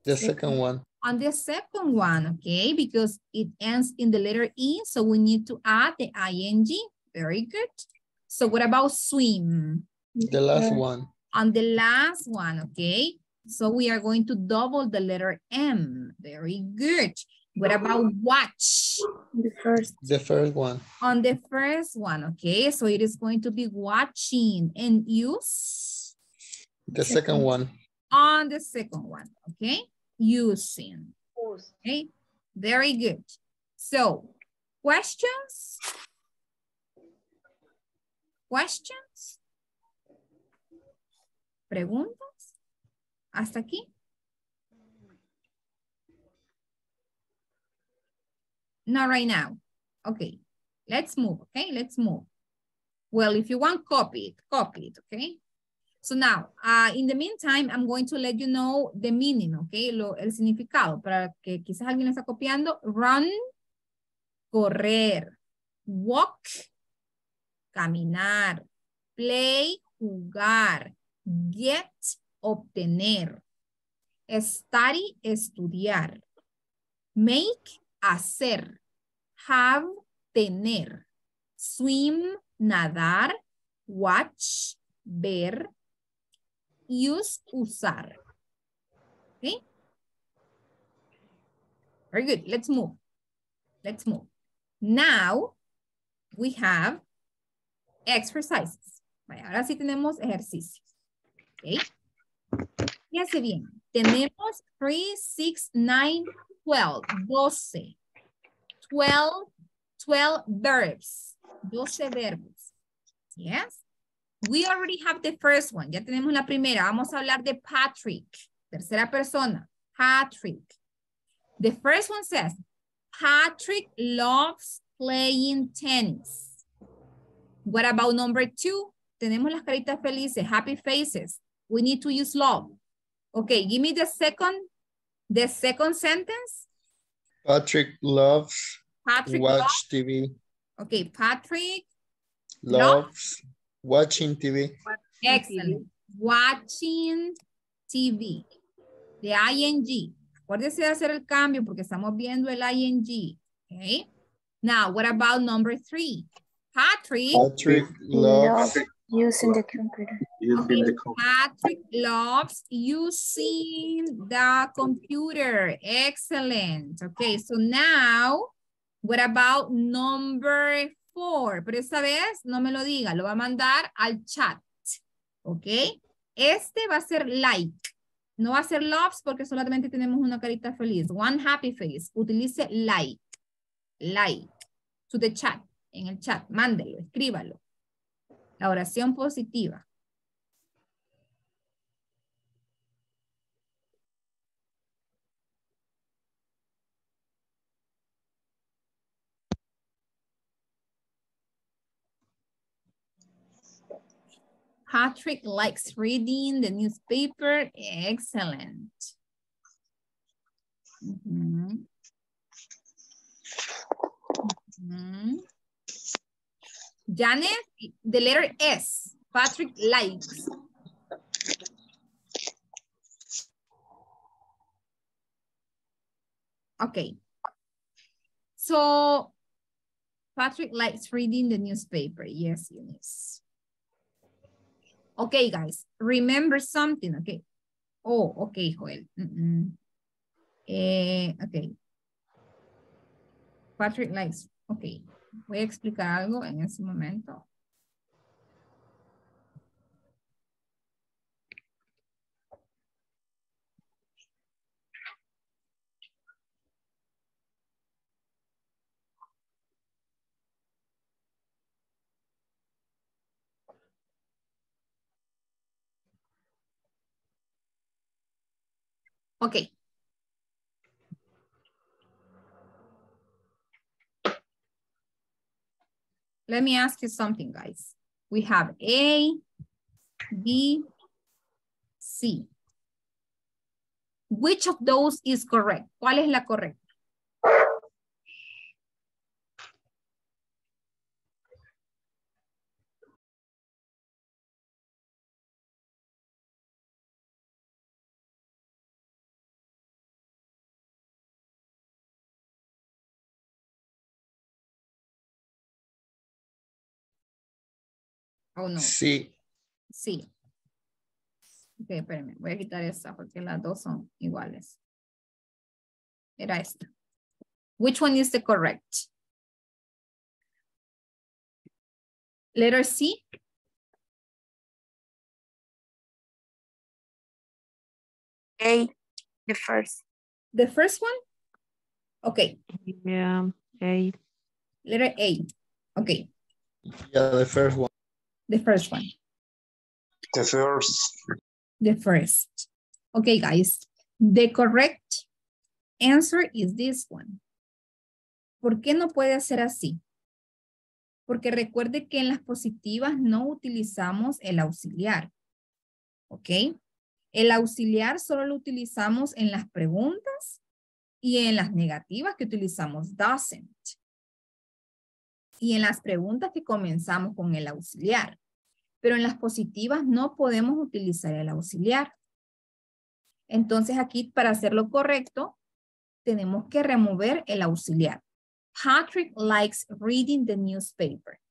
The second one. On the second one, okay, because it ends in the letter E, so we need to add the ing. Very good. So what about swim? The last one. On the last one, okay. So we are going to double the letter M. Very good. What about watch? The first one. On the first one, okay. So it is going to be watching. And use? The second one. On the second one, okay. Using. Okay. Very good. So, questions? Questions? Preguntas? ¿Hasta aquí? Not right now. Okay. Let's move. Okay. Let's move. Well, if you want, copy it. Okay. So now, in the meantime, I'm going to let you know the meaning, okay? El significado, para que quizás alguien lo está copiando. Run, correr. Walk, caminar. Play, jugar. Get, obtener. Study, estudiar. Make, hacer. Have, tener. Swim, nadar. Watch, ver. Use, usar. Okay? Very good. Let's move. Let's move. Now, we have exercises. Vaya, ahora sí tenemos ejercicios. Okay? Fíjense bien. Tenemos 3, 6, 9, 12. 12. 12 verbs. 12 verbos. Yes? We already have the first one. Ya tenemos la primera. Vamos a hablar de Patrick. Tercera persona. Patrick. The first one says, Patrick loves playing tennis. What about number 2? Tenemos las caritas felices, happy faces. We need to use love. Okay, give me the second sentence. Patrick loves watch TV. Okay, Patrick loves watching TV. Excellent. Watching TV. The ing. Acuérdese de hacer el cambio porque estamos viendo el ing. Okay. Now, what about number 3? Patrick loves using the computer. Okay. Patrick loves using the computer. Excellent. Okay. So now, what about number 4? Pero esta vez no me lo diga, lo va a mandar al chat, ¿ok? Este va a ser like, no va a ser loves porque solamente tenemos una carita feliz, one happy face, utilice like, to the chat, en el chat, mándelo, escríbalo, la oración positiva. Patrick likes reading the newspaper. Excellent. Mm-hmm. Mm-hmm. Janet, the letter S. Patrick likes. Okay. So Patrick likes reading the newspaper. Yes, Eunice. Okay, guys, remember something, okay? Oh, okay, Joel. Mm-mm. Okay. Patrick likes, okay. Voy a explicar algo en ese momento. Okay. Let me ask you something, guys. We have A, B, C. Which of those is correct? ¿Cuál es la correcta? Oh, no. Sí. Sí. Ok, espérenme. Voy a quitar esta porque las dos son iguales. Era esta. Which one is the correct? Letter C. A, the first. The first one? Okay. Yeah, A. Letter A. Okay. Yeah, the first one. The first one. The first. The first. Okay, guys. The correct answer is this one. ¿Por qué no puede ser así? Porque recuerde que en las positivas no utilizamos el auxiliar. ¿Ok? El auxiliar solo lo utilizamos en las preguntas y en las negativas que utilizamos doesn't. Y en las preguntas que comenzamos con el auxiliar. Pero en las positivas no podemos utilizar el auxiliar. Entonces aquí para hacerlo correcto, tenemos que remover el auxiliar. Patrick likes reading the newspaper.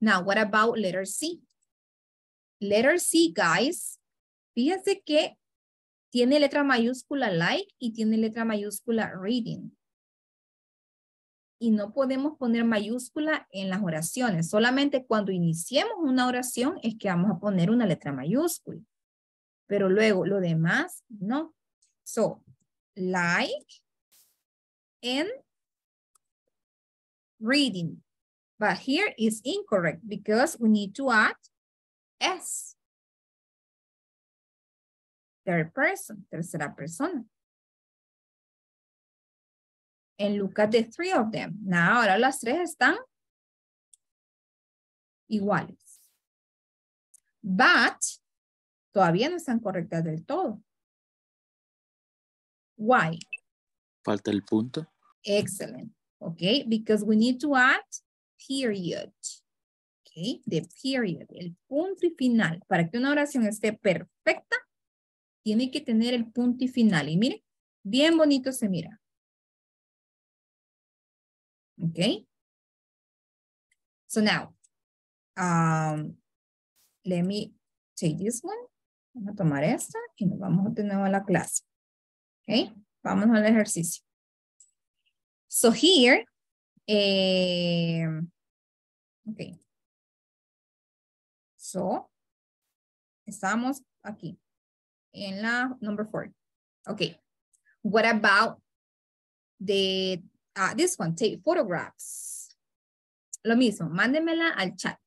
Now, what about letter C? Letter C, guys, fíjense que tiene letra mayúscula like y tiene letra mayúscula reading. Y no podemos poner mayúscula en las oraciones. Solamente cuando iniciemos una oración es que vamos a poner una letra mayúscula. Pero luego lo demás, no. So, like and reading. But here is incorrect because we need to add S. Third person, tercera persona. And look at the three of them. Now, ahora las tres están iguales. But, todavía no están correctas del todo. Why? Falta el punto. Excellent. Okay, because we need to add period. Okay, the period, el punto y final. Para que una oración esté perfecta, tiene que tener el punto y final. Y miren, bien bonito se mira. Okay, so now, let me take this one. Vamos a tomar esta y nos vamos de nuevo a la clase. Okay, vamos al ejercicio. So here, okay. So, estamos aquí, en la number 4. Okay, what about the... this one, take photographs. Lo mismo, mándemela al chat.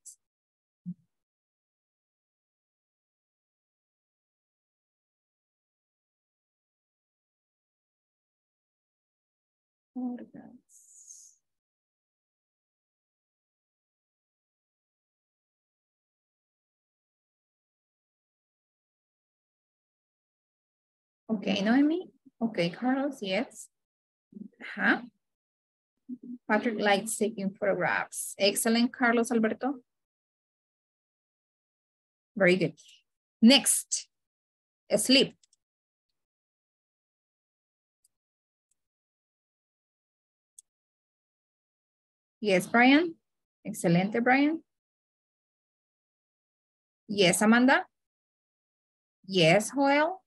Photographs. Okay, Noemi, Okay, Carlos, yes. Uh-huh. Patrick likes taking photographs. Excellent, Carlos Alberto. Very good. Next, sleep. Yes, Brian. Excelente, Brian. Yes, Amanda. Yes, Joel.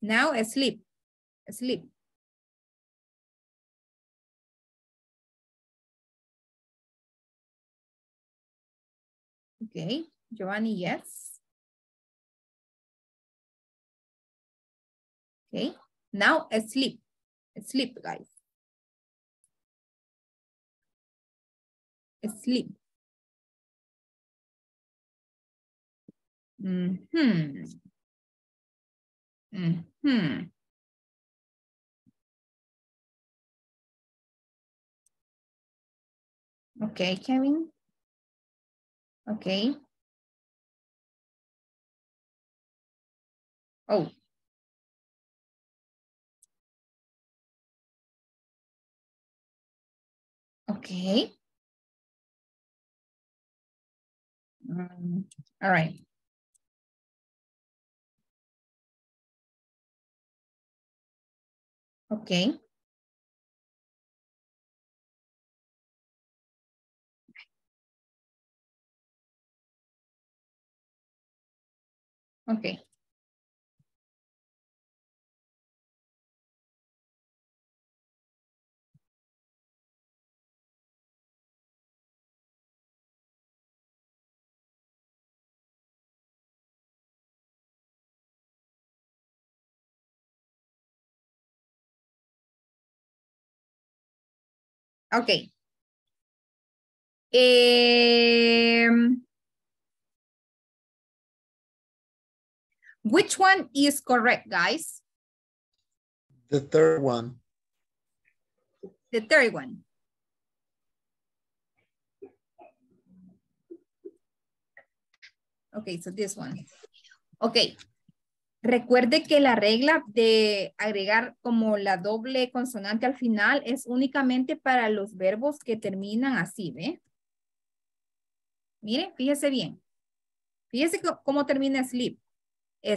Now, sleep. Sleep. Okay, Giovanni, yes. Okay, now sleep. Sleep, guys. Sleep. Okay, Kevin. Okay. Oh. Okay. All right. Okay. Okay. Okay. Which one is correct, guys? The third one. The third one. Okay, so this one. Okay. Recuerde que la regla de agregar como la doble consonante al final es únicamente para los verbos que terminan así, ¿ve? Miren, fíjese bien. Fíjese cómo termina sleep.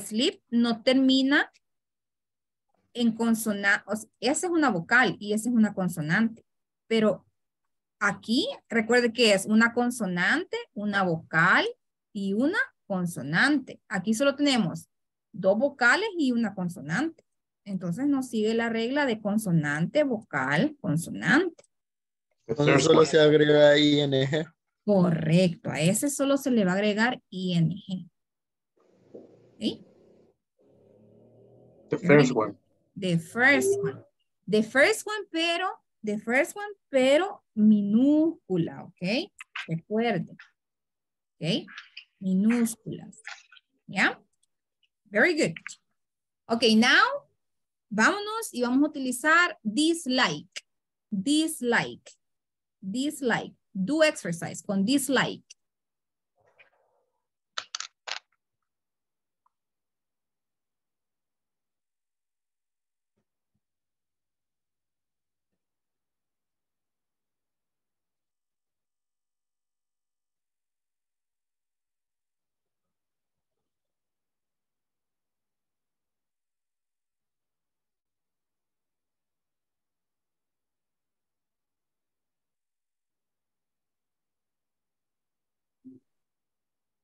Sleep no termina en consonante. O sea, esa es una vocal y esa es una consonante. Pero aquí, recuerde que es una consonante, una vocal y una consonante. Aquí solo tenemos dos vocales y una consonante. Entonces nos sigue la regla de consonante, vocal, consonante. Entonces solo se agrega ING. Correcto, a ese solo se le va a agregar ING. ¿Sí? The first one. The first one. The first one, pero, minúscula, ¿ok? Recuerden. ¿Ok? Minúsculas. ¿Ya? Very good. Okay, now, vámonos y vamos a utilizar dislike. Dislike. Dislike. Do exercise con dislike.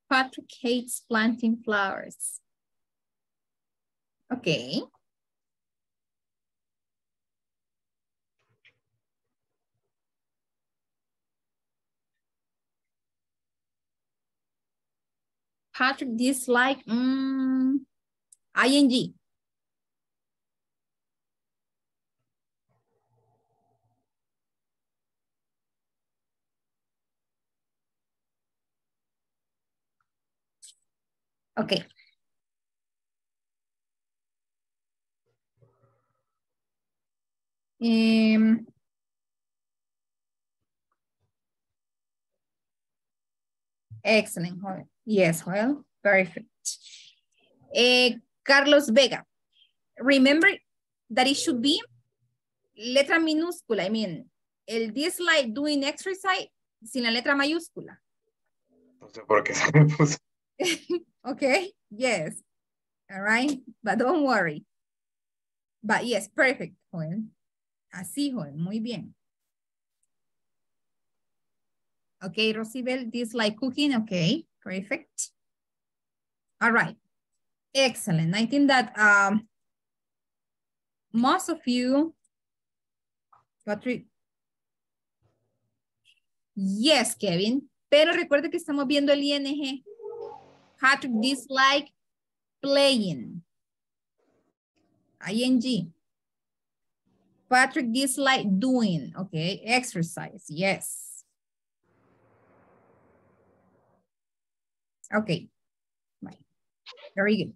Patrick hates planting flowers. Okay. Patrick dislikes ING. Okay. Excellent, Joel. Yes, well, perfect. Carlos Vega. Remember, that it should be letra minúscula. I mean, el dislike doing exercise sin la letra mayúscula. No sé por qué se me puso. Okay, yes. All right, but don't worry. But yes, perfect, Joel. Así, Joel, muy bien. Okay, Rosibel, dislike cooking. Okay, perfect. All right, excellent. I think that most of you, Patrick. Yes, Kevin. Pero recuerde que estamos viendo el ING. How to dislike playing. ING. Patrick dislike doing. Okay, exercise. Yes. Okay. Right. Very good.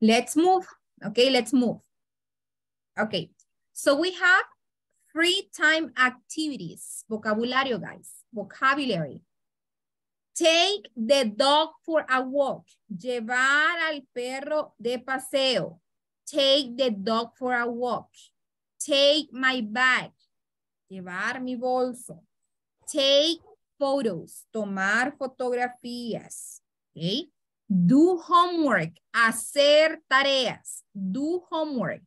Let's move. Okay, let's move. Okay. So we have free time activities. Vocabulario, guys. Vocabulary. Take the dog for a walk. Llevar al perro de paseo. Take the dog for a walk. Take my bag. Llevar mi bolso. Take photos. Tomar fotografías. Okay. Do homework. Hacer tareas. Do homework.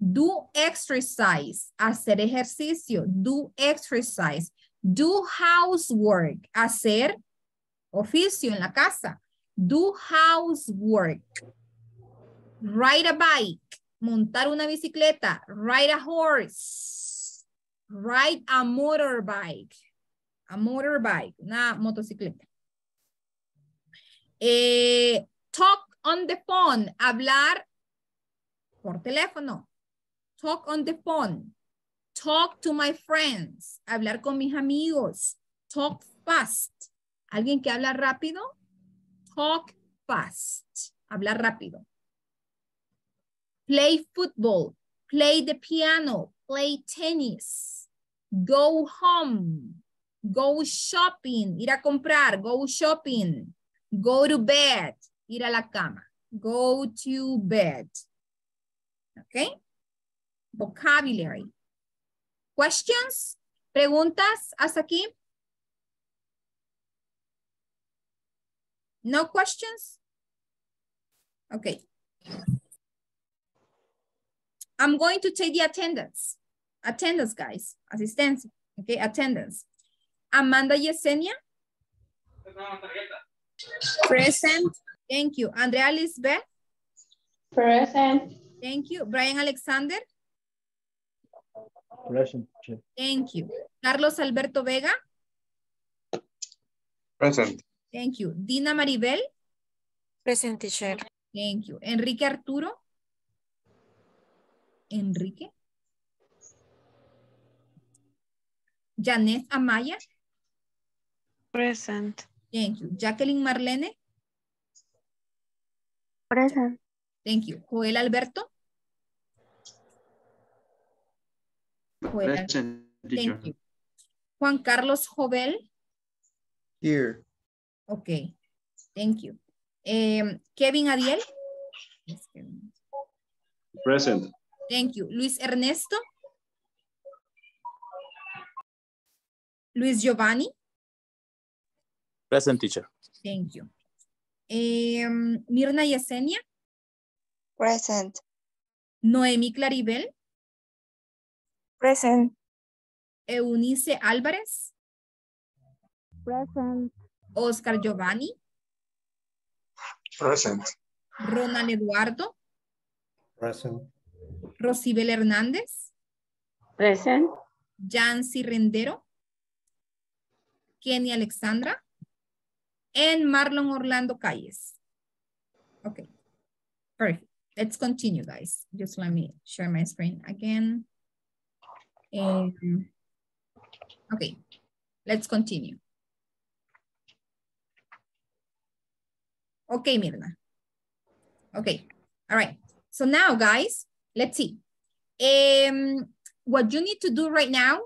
Do exercise. Hacer ejercicio. Do exercise. Do housework. Hacer oficio en la casa. Do housework. Ride a bike. Montar una bicicleta. Ride a horse. Ride a motorbike. A motorbike. Una motocicleta. Talk on the phone. Hablar por teléfono. Talk on the phone. Talk to my friends. Hablar con mis amigos. Talk fast. ¿Alguien que habla rápido? Talk fast. Hablar rápido. Play football. Play the piano. Play tennis. Go home. Go shopping. Ir a comprar. Go shopping. Go to bed. Ir a la cama. Go to bed. Okay? Vocabulary. Questions? Preguntas hasta aquí? No questions? Okay. I'm going to take the attendance. Attendance, guys. Asistencia. Okay, attendance. Amanda Yesenia. Present. Thank you. Andrea Lisbeth. Present. Thank you. Brian Alexander. Present. Thank you. Carlos Alberto Vega. Present. Thank you. Dina Maribel. Present, teacher. Thank you. Enrique Arturo. Enrique. Janet Amaya. Present. Thank you. Jacqueline Marlene. Present. Thank you. Joel Alberto. Joel. Present, teacher. Thank you. Juan Carlos Jovel. Here. Okay, thank you. Kevin Adiel. Present. Thank you. Luis Ernesto. Luis Giovanni. Present, teacher. Thank you. Mirna Yesenia. Present. Noemí Claribel. Present. Eunice Álvarez. Present. Oscar Giovanni. Present. Ronald Eduardo. Present. Rosibel Hernández. Present. Yancy Rendero. Kenny Alexandra. And Marlon Orlando Calles. Okay. Perfect. Let's continue, guys. Just let me share my screen again. Okay. Let's continue. Okay, Mirna. Okay, all right. So now, guys, let's see. What you need to do right now,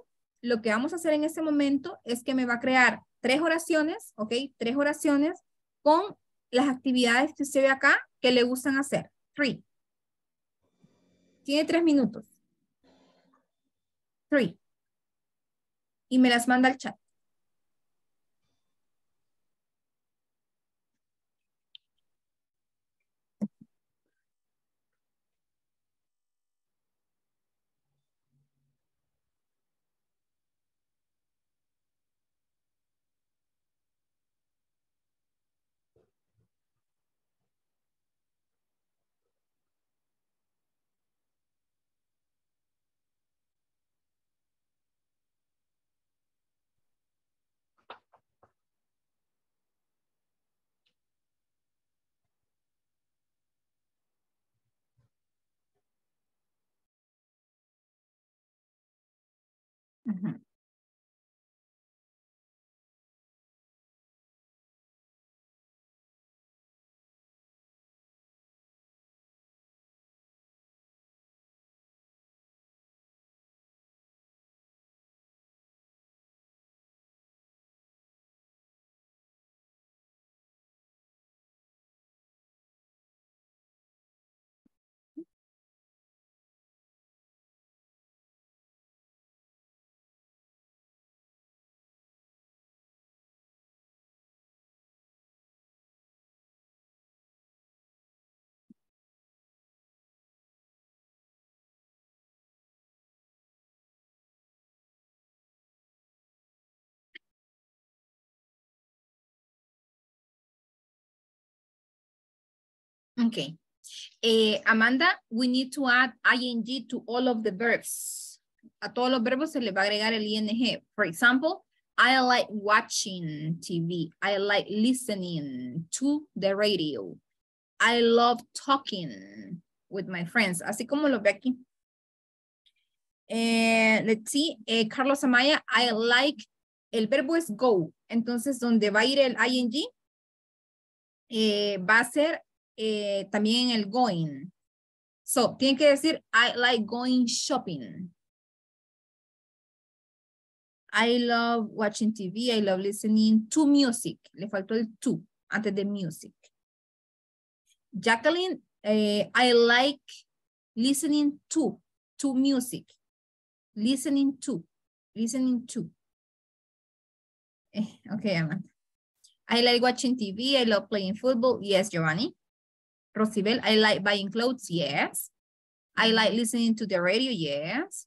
lo que vamos a hacer en este momento es que me va a crear 3 oraciones, okay, 3 oraciones con las actividades que usted ve acá que le gustan hacer. 3. Tiene 3 minutos. 3. Y me las manda al chat. Mm-hmm. Okay. Amanda, we need to add ing to all of the verbs. A todos los verbos se le va a agregar el ing. For example, I like watching TV. I like listening to the radio. I love talking with my friends. Así como lo ve aquí. Let's see. Carlos Amaya, I like. El verbo es go. Entonces, donde va a ir el ing, va a ser también el going. So, tienen que decir, I like going shopping. I love watching TV. I love listening to music. Le faltó el to antes de music. Jacqueline, I like listening to music. Listening to. Okay, Amanda. I like watching TV. I love playing football. Yes, Giovanni. Rosibel, I like buying clothes, yes. I like listening to the radio, yes.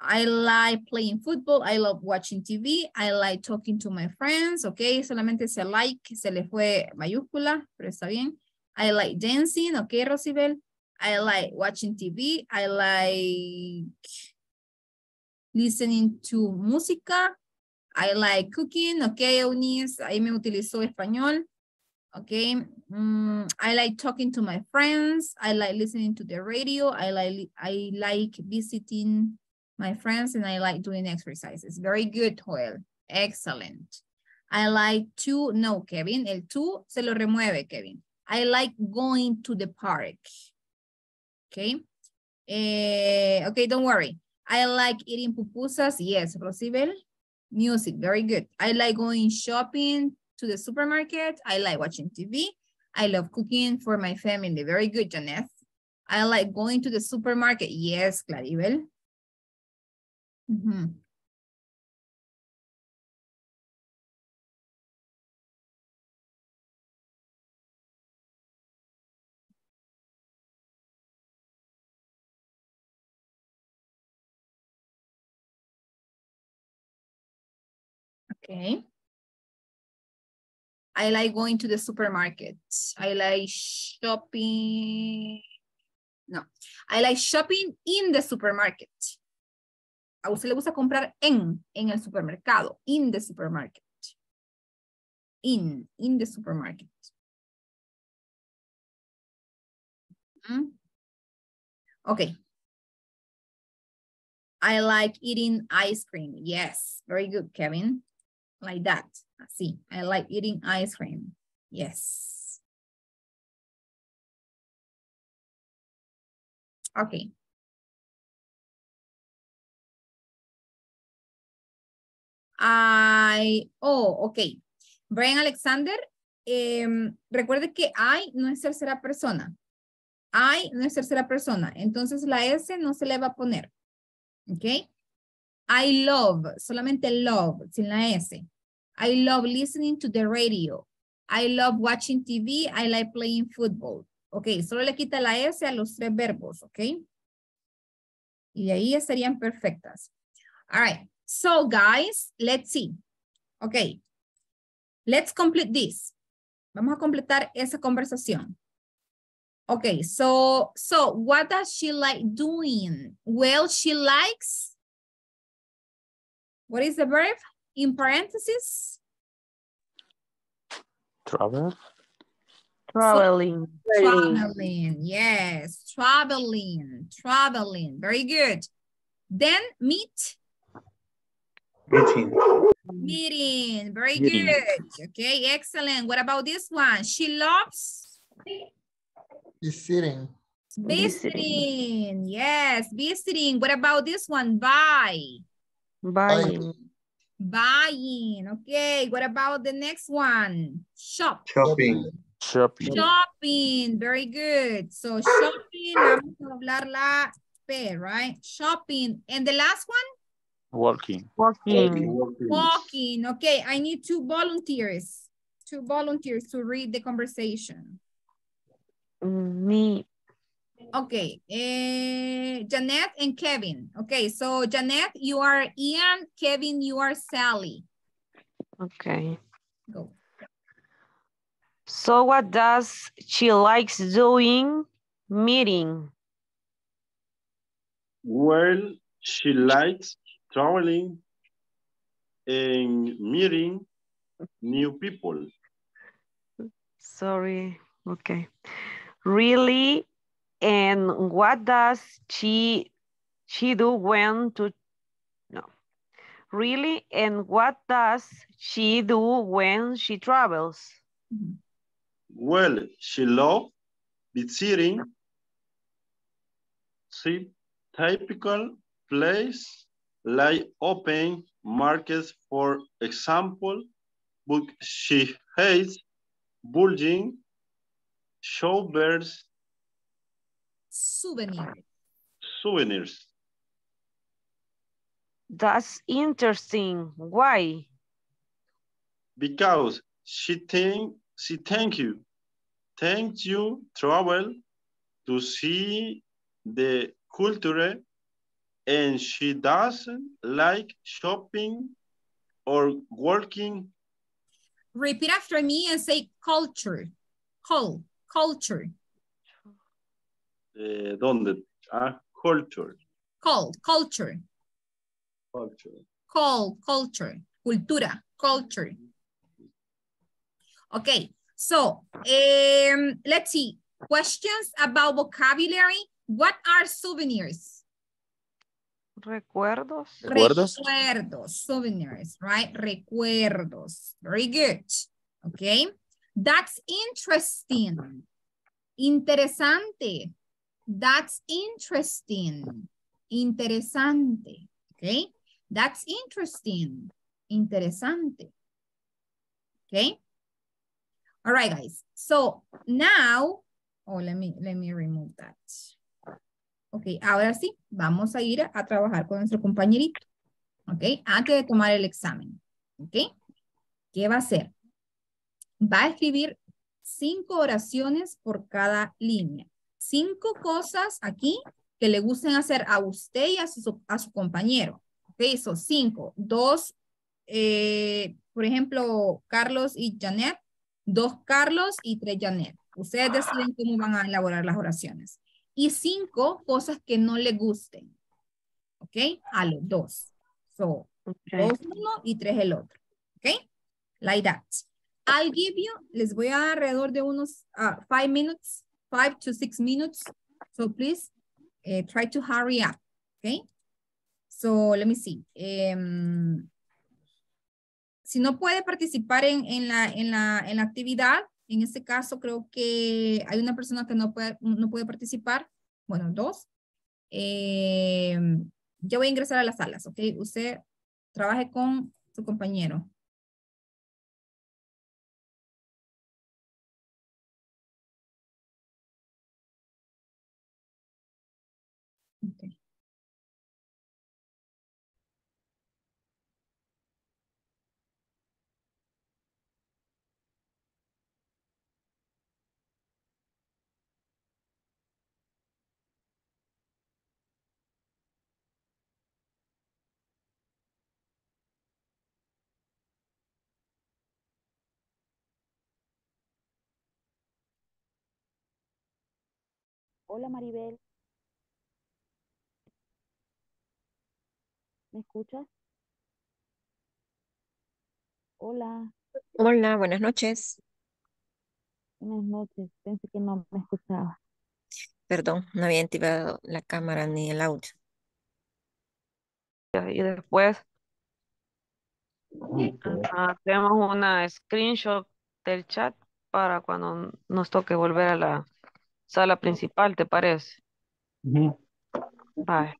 I like playing football, I love watching TV, I like talking to my friends, okay. Solamente se like, se le fue mayúscula, pero está bien. I like dancing, okay, Rosibel. I like watching TV, I like listening to música, I like cooking, okay, Eunice, ahí me utilizó español. Okay, I like talking to my friends. I like listening to the radio. I like visiting my friends and I like doing exercises. Very good, Joel. Excellent. I like to, no, Kevin, el to se lo remueve, Kevin. I like going to the park. Okay. Okay, don't worry. I like eating pupusas. Yes, Rosibel. Music, very good. I like going shopping to the supermarket. I like watching TV. I love cooking for my family. Very good, Janeth. I like going to the supermarket. Yes, Claribel. Mm-hmm. Okay. I like going to the supermarket. I like shopping. No, I like shopping in the supermarket. A usted le gusta comprar en el supermercado. In the supermarket. In the supermarket. Okay. I like eating ice cream. Yes, very good, Kevin. Like that. See, I like eating ice cream. Yes. Okay. Okay. Brian Alexander, recuerde que I no es tercera persona. I no es tercera persona. Entonces la S no se le va a poner. ¿Ok? I love, solamente love, sin la S. I love listening to the radio. I love watching TV. I like playing football. Ok, solo le quita la S a los tres verbos. Ok. Y ahí estarían perfectas. All right. So guys, let's see. Ok. Let's complete this. Vamos a completar esa conversación. Okay, so what does she like doing? Well, she likes, what is the verb in parentheses? Traveling. So, traveling, yes, traveling, very good. Then meet. Meeting, very good. Okay, excellent. What about this one? She loves? Visiting. Visiting. Yes, visiting. What about this one? Buy. Buying. Buying. Okay. What about the next one? Shop. Shopping. Very good. So shopping. Vamos a hablar la P, right? Shopping. And the last one? Walking. Okay. I need two volunteers to read the conversation. Me. Okay. Janet and Kevin. Okay. So Janet, you are Ian. Kevin, you are Sally. Okay. Go. So what does she likes doing? Meeting. Well, she likes traveling and meeting new people. Sorry. Okay. Really, and what does she do when to, no. Really, and what does she do when she travels? Well, she loves visiting typical place like open markets, for example, but she hates bulging shoppers. Souvenirs. That's interesting. Why? Because she thank you travel to see the culture, and she doesn't like shopping or working. Repeat after me and say culture. Culture. ¿Dónde? Ah, culture. Culture. Cultura. Culture. Okay. So, let's see. Questions about vocabulary. What are souvenirs? Recuerdos. Souvenirs, right? Recuerdos. Very good. Okay. That's interesting. Interesante. That's interesting. Interesante. Okay. That's interesting. Interesante. Okay. All right, guys. So now, oh, let me remove that. Okay. Ahora sí, vamos a ir a trabajar con nuestro compañerito. Okay. Antes de tomar el examen. Okay. ¿Qué va a hacer? Va a escribir 5 oraciones por cada línea. 5 cosas aquí que le gusten hacer a usted y a su compañero. Ok, eso 5. 2, por ejemplo, Carlos y Janet. 2 Carlos y 3 Janet. Ustedes deciden cómo van a elaborar las oraciones. Y 5 cosas que no le gusten. Ok, a los 2. So, 2 uno y 3 el otro. Ok, like that. I'll give you, les voy a dar alrededor de unos 5 to 6 minutes. So please try to hurry up, okay? So let me see. Si no puede participar en la actividad, en este caso creo que hay una persona que no puede participar. Bueno, 2. Yo voy a ingresar a las salas, ok? Usted trabaje con su compañero. Hola Maribel, ¿me escuchas? Hola, Hola, buenas noches. buenas noches. Pensé que no me escuchaba. Perdón, no había activado la cámara ni el audio. Y después hacemos una screenshot del chat para cuando nos toque volver a la sala principal, ¿te parece? Ujú. Vale.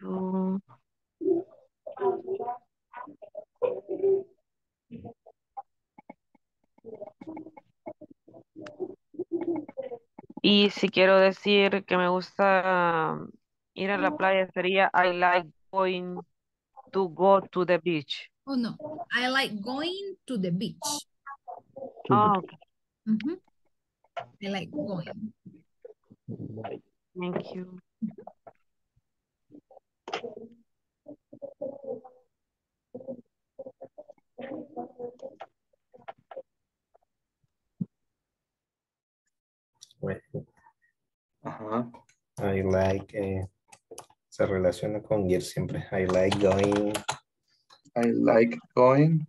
Mm, Y si quiero decir que me gusta ir a la playa, sería I like going to go to the beach. Oh no, I like going to the beach. To the Ah, ok. Mhm. I like going. Thank you. Pues, ajá. I like, se relaciona con ir siempre. I like going going,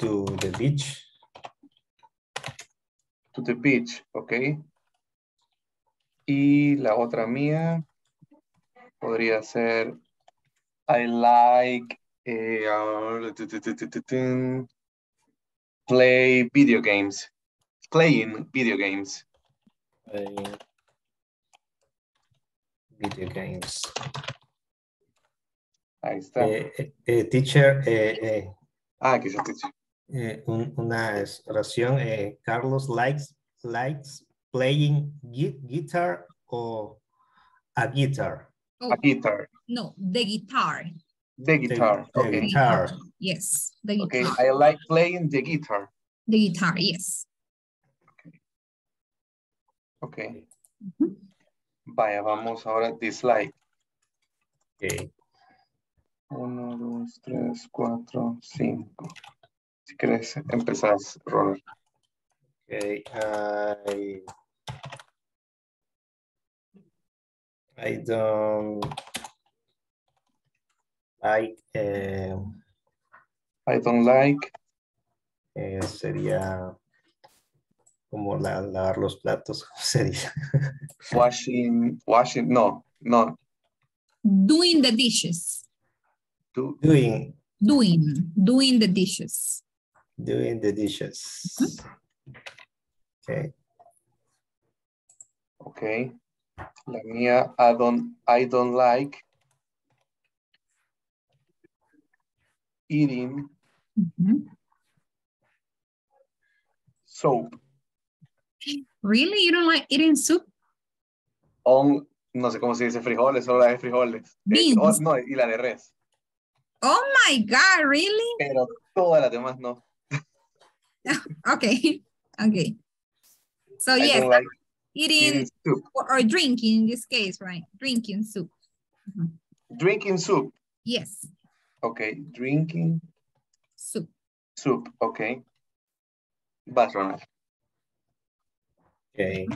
to the beach. to the beach, ¿ok? Y la otra mía podría ser I like play video games. Playing video games. Playing video games. Ahí está. Teacher, Ah, que se te... una oración. Carlos likes playing guitar o a guitar. A Oh guitar. no, the guitar. The guitar, The ok. guitar. Yes, the Okay, guitar. I like playing the guitar. The guitar, yes. Ok. Mhm. Vaya, vamos ahora dislike. Okay. Uno, dos, tres, cuatro, cinco. Si quieres, empezás, Robert. Okay. I don't like, I don't like, sería como lavar los platos, sería. washing, no. Doing the dishes. Do, Doing, Doing the dishes. doing the Mhm. dishes. Okay. ok. La mía, I don't like eating Mhm. soap. Really? You don't like eating soup? On, no sé cómo se dice frijoles, solo la de frijoles. Beans. No, y la de res. Oh my God, really? Pero todas las demás no. Okay. Okay. So I yes, don't like eating eating soup. or drinking in this case, right? Drinking soup. Mhm. Drinking soup. Yes, Ok, drinking soup. soup. Ok, vas, Ronald. Okay.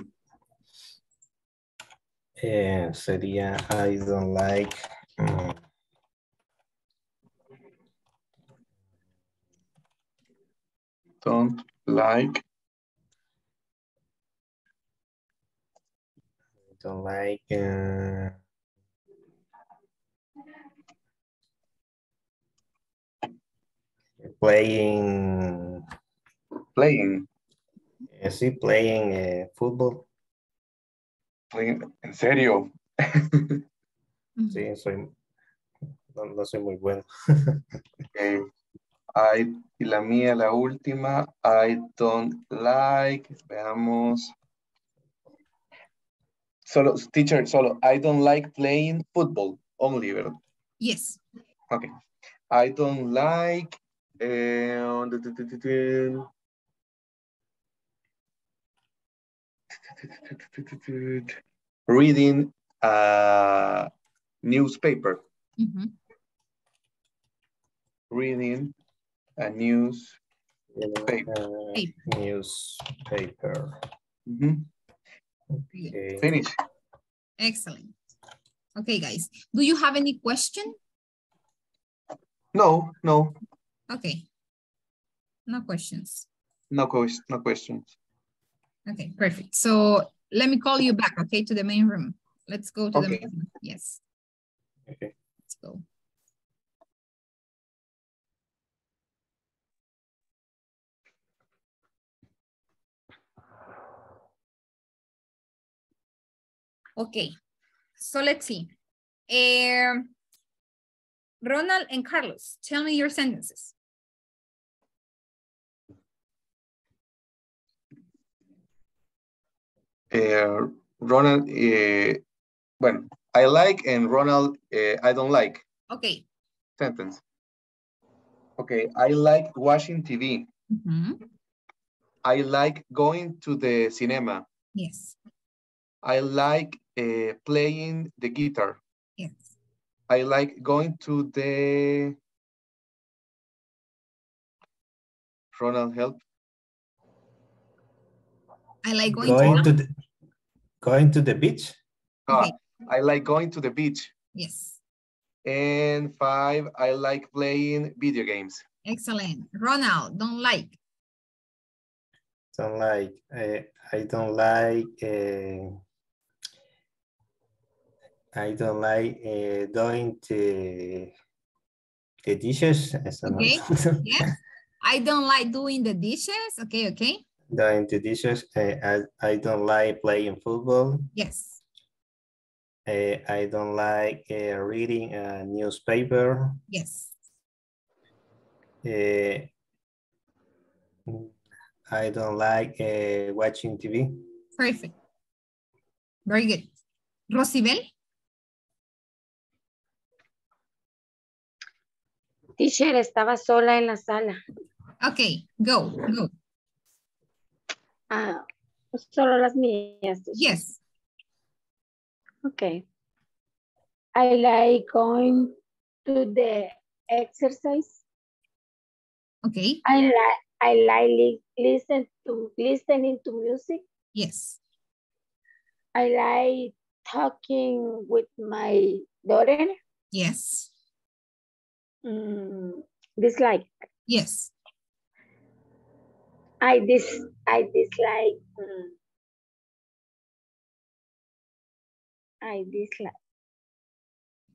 Mhm. Sería I don't like mm, Don't like don't like playing playing. sí, playing fútbol. ¿En serio? Mhm. Sí, no soy muy bueno. Ok, y la mía, la última, I don't like, veamos, solo, teacher, solo, I don't like playing football, only, ¿verdad? Yes. Ok, I don't like, tu, tu, tu, tu, tu, reading a newspaper, Mhm. reading a Newspaper. Mm-hmm. Okay. Finish. Excellent. Okay, guys. Do you have any question? No, no. Okay. No questions. No questions. Okay, perfect. So let me call you back, okay, to the main room. Let's go to the main room. Yes. Okay. Let's go. Okay, so let's see. Ronald and Carlos, tell me your sentences. Ronald, well, I like, and Ronald, I don't like. Okay. Sentence. Okay, I like watching TV. Mm-hmm. I like going to the cinema. Yes. I like playing the guitar. Yes. I like going to the... Ronald, help. I like going to the beach. Okay. I like going to the beach. Yes. And 5, I like playing video games. Excellent. Ronald, don't like. Don't like. I don't like. I don't like doing the dishes. Okay. Yeah. I don't like doing the dishes. Okay. Okay. Doing the dishes. I don't like playing football. Yes. I don't like reading a newspaper. Yes. I don't like watching TV. Perfect. Very good. Rosibel? Teacher, estaba sola en la sala. Okay, go, go. Solo las mías. Yes. Okay. I like going to the exercise. Okay. I like listening to music. Yes. I like talking with my daughter. Yes. Dislike. Yes. I dislike.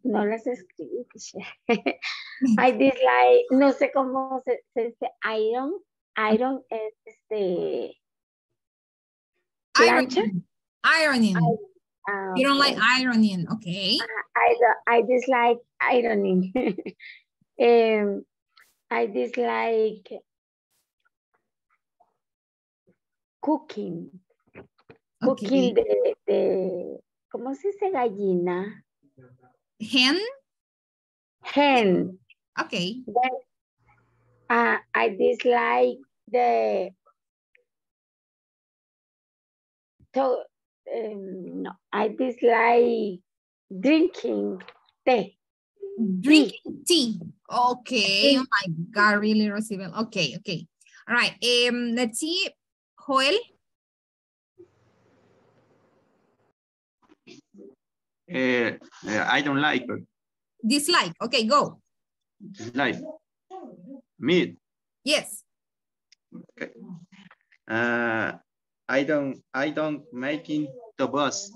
No las escribí. I dislike. No sé cómo se dice iron. Iron es ironing. Ironing. You don't like ironing, okay? I dislike ironing. I dislike cooking. Okay. Cooking de ¿cómo se dice gallina? Hen. Hen. Okay. Then, I dislike the no, I dislike drinking tea. Drinking tea. Okay. Oh my God, really, Rosibel. Okay, okay. All right. Let's see. Joel. I don't like. Dislike. Okay, go. Dislike. Meat. Yes. Okay. I don't make it the bus.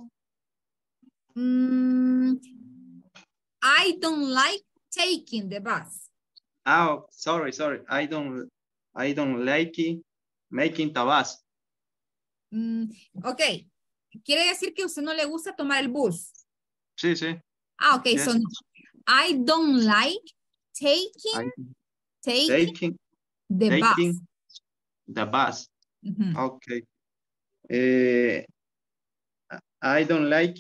I don't like taking the bus. Oh, sorry. I don't like it making the bus. Okay. Quiere decir que usted no le gusta tomar el bus. Sí, sí. Ah, okay. Yes. So I don't like taking the bus. Mm-hmm. Okay. I don't like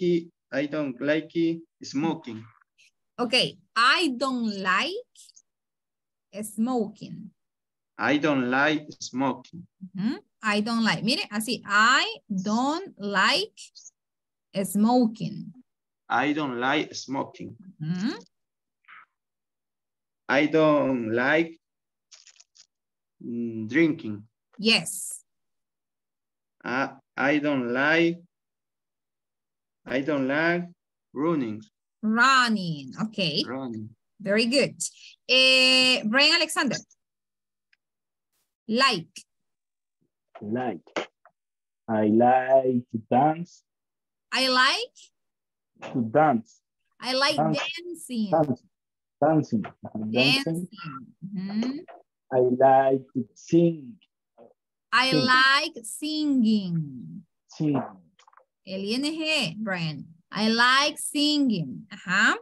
smoking. Okay, I don't like smoking. I don't like smoking. Mm-hmm. I don't like. Mire, así. I don't like smoking. I don't like smoking. Mm-hmm. I don't like drinking? Yes. I don't like running. Running, okay. Running. Very good. Brian Alexander. Like. I like to dance. I like? To dance. I like dancing. Dancing. Mm-hmm. I like to sing. I like singing. L-I-N-G, Brian. I like singing. Uh-huh.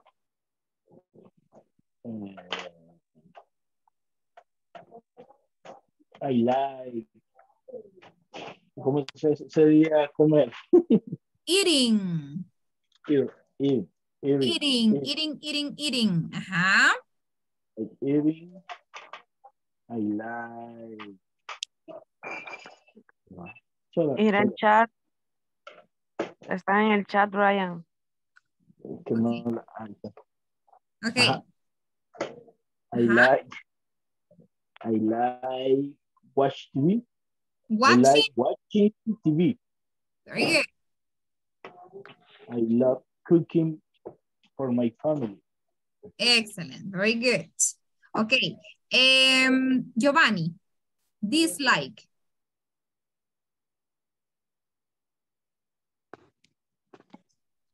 I like... ¿Cómo sería comer? Eating. Eating. Ajá. Eating. I like. Ir al chat. Está en el chat, Ryan. Que no la alta. Okay. Ajá. I like watch TV. Watching. I like watching TV. Very good. I love cooking for my family. Excellent. Very good. Okay. Giovanni, dislike.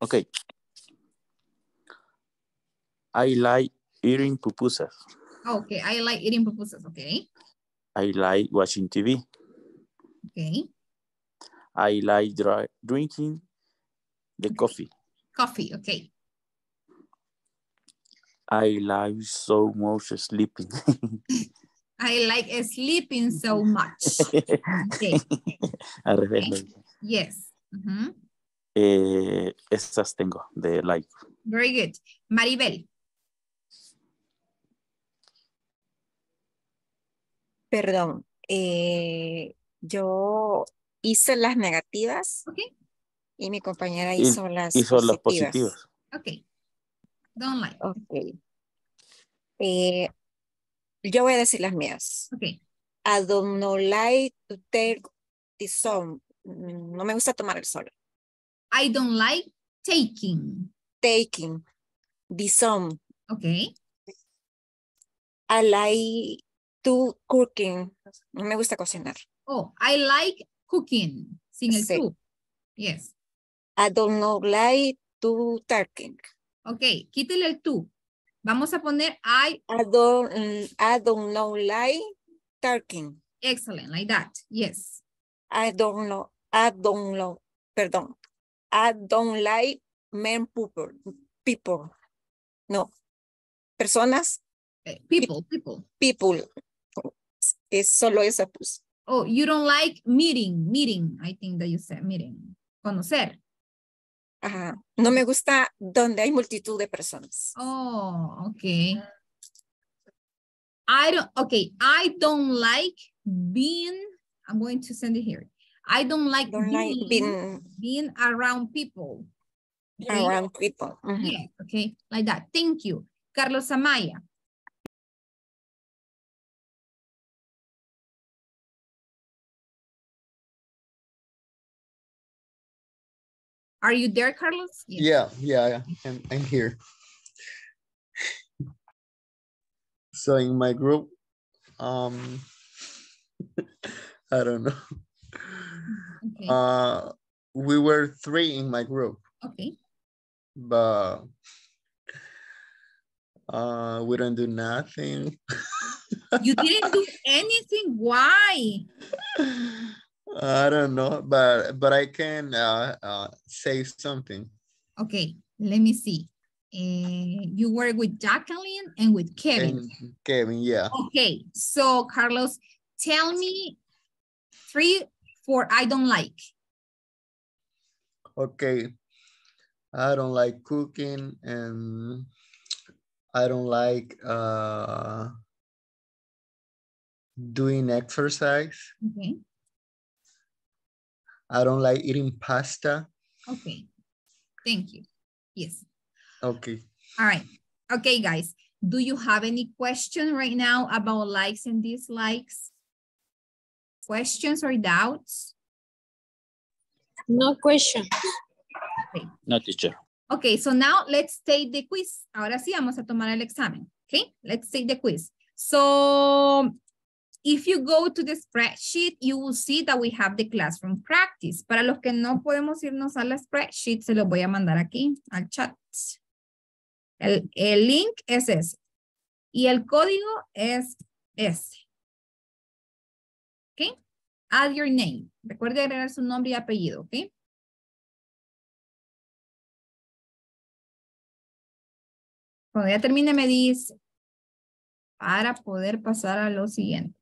Okay. I like eating pupusas. Okay. I like eating pupusas. Okay. I like watching TV. Okay. I like drinking the coffee. Coffee, okay. I like so much sleeping. I like sleeping so much. Okay. Okay. Yes. Mm-hmm. Estas tengo de like. Very good. Maribel. Perdón. Yo hice las negativas, okay, y mi compañera hizo las positivas. Ok. Don't lie. Ok. Yo voy a decir las mías. Ok. I don't like to take the sun. No me gusta tomar el sol. I don't like taking the sun. Ok. I like to cooking. No me gusta cocinar. Oh, I like cooking. Sin el sí. Tú. Yes. I don't like to talking. Okay, quítale el tú. Vamos a poner I don't like talking. Excellent, like that. Yes. I don't like men people. No. Personas. People. Es solo esa pues. Oh, you don't like meeting. I think that you said meeting. Conocer. Ajá. No me gusta donde hay multitud de personas. Oh, okay. I don't like being, I'm going to send it here. I don't like, being around people. Around people. Mm-hmm. Yeah, okay, like that. Thank you. Carlos Amaya. Are you there, Carlos? Yes. Yeah. I'm here. So in my group, I don't know. Okay. We were three in my group. Okay. But we don't do nothing. You didn't do anything? Why? I don't know, but I can say something. Okay, let me see. You were with Jacqueline and with Kevin. And Kevin, yeah. Okay, so Carlos, tell me 3, 4 I don't like. Okay, I don't like cooking and I don't like doing exercise. Okay. I don't like eating pasta. Okay. Thank you. Yes. Okay. All right. Okay, guys. Do you have any question right now about likes and dislikes? Questions or doubts? No question. Okay. No, teacher. Okay, so now let's take the quiz. Ahora sí vamos a tomar el examen. Okay, let's take the quiz. So if you go to the spreadsheet, you will see that we have the classroom practice. Para los que no podemos irnos a la spreadsheet, se los voy a mandar aquí al chat. El link es ese. Y el código es ese. Okay, add your name. Recuerde agregar su nombre y apellido, okay? Cuando ya termine me dice para poder pasar a lo siguiente.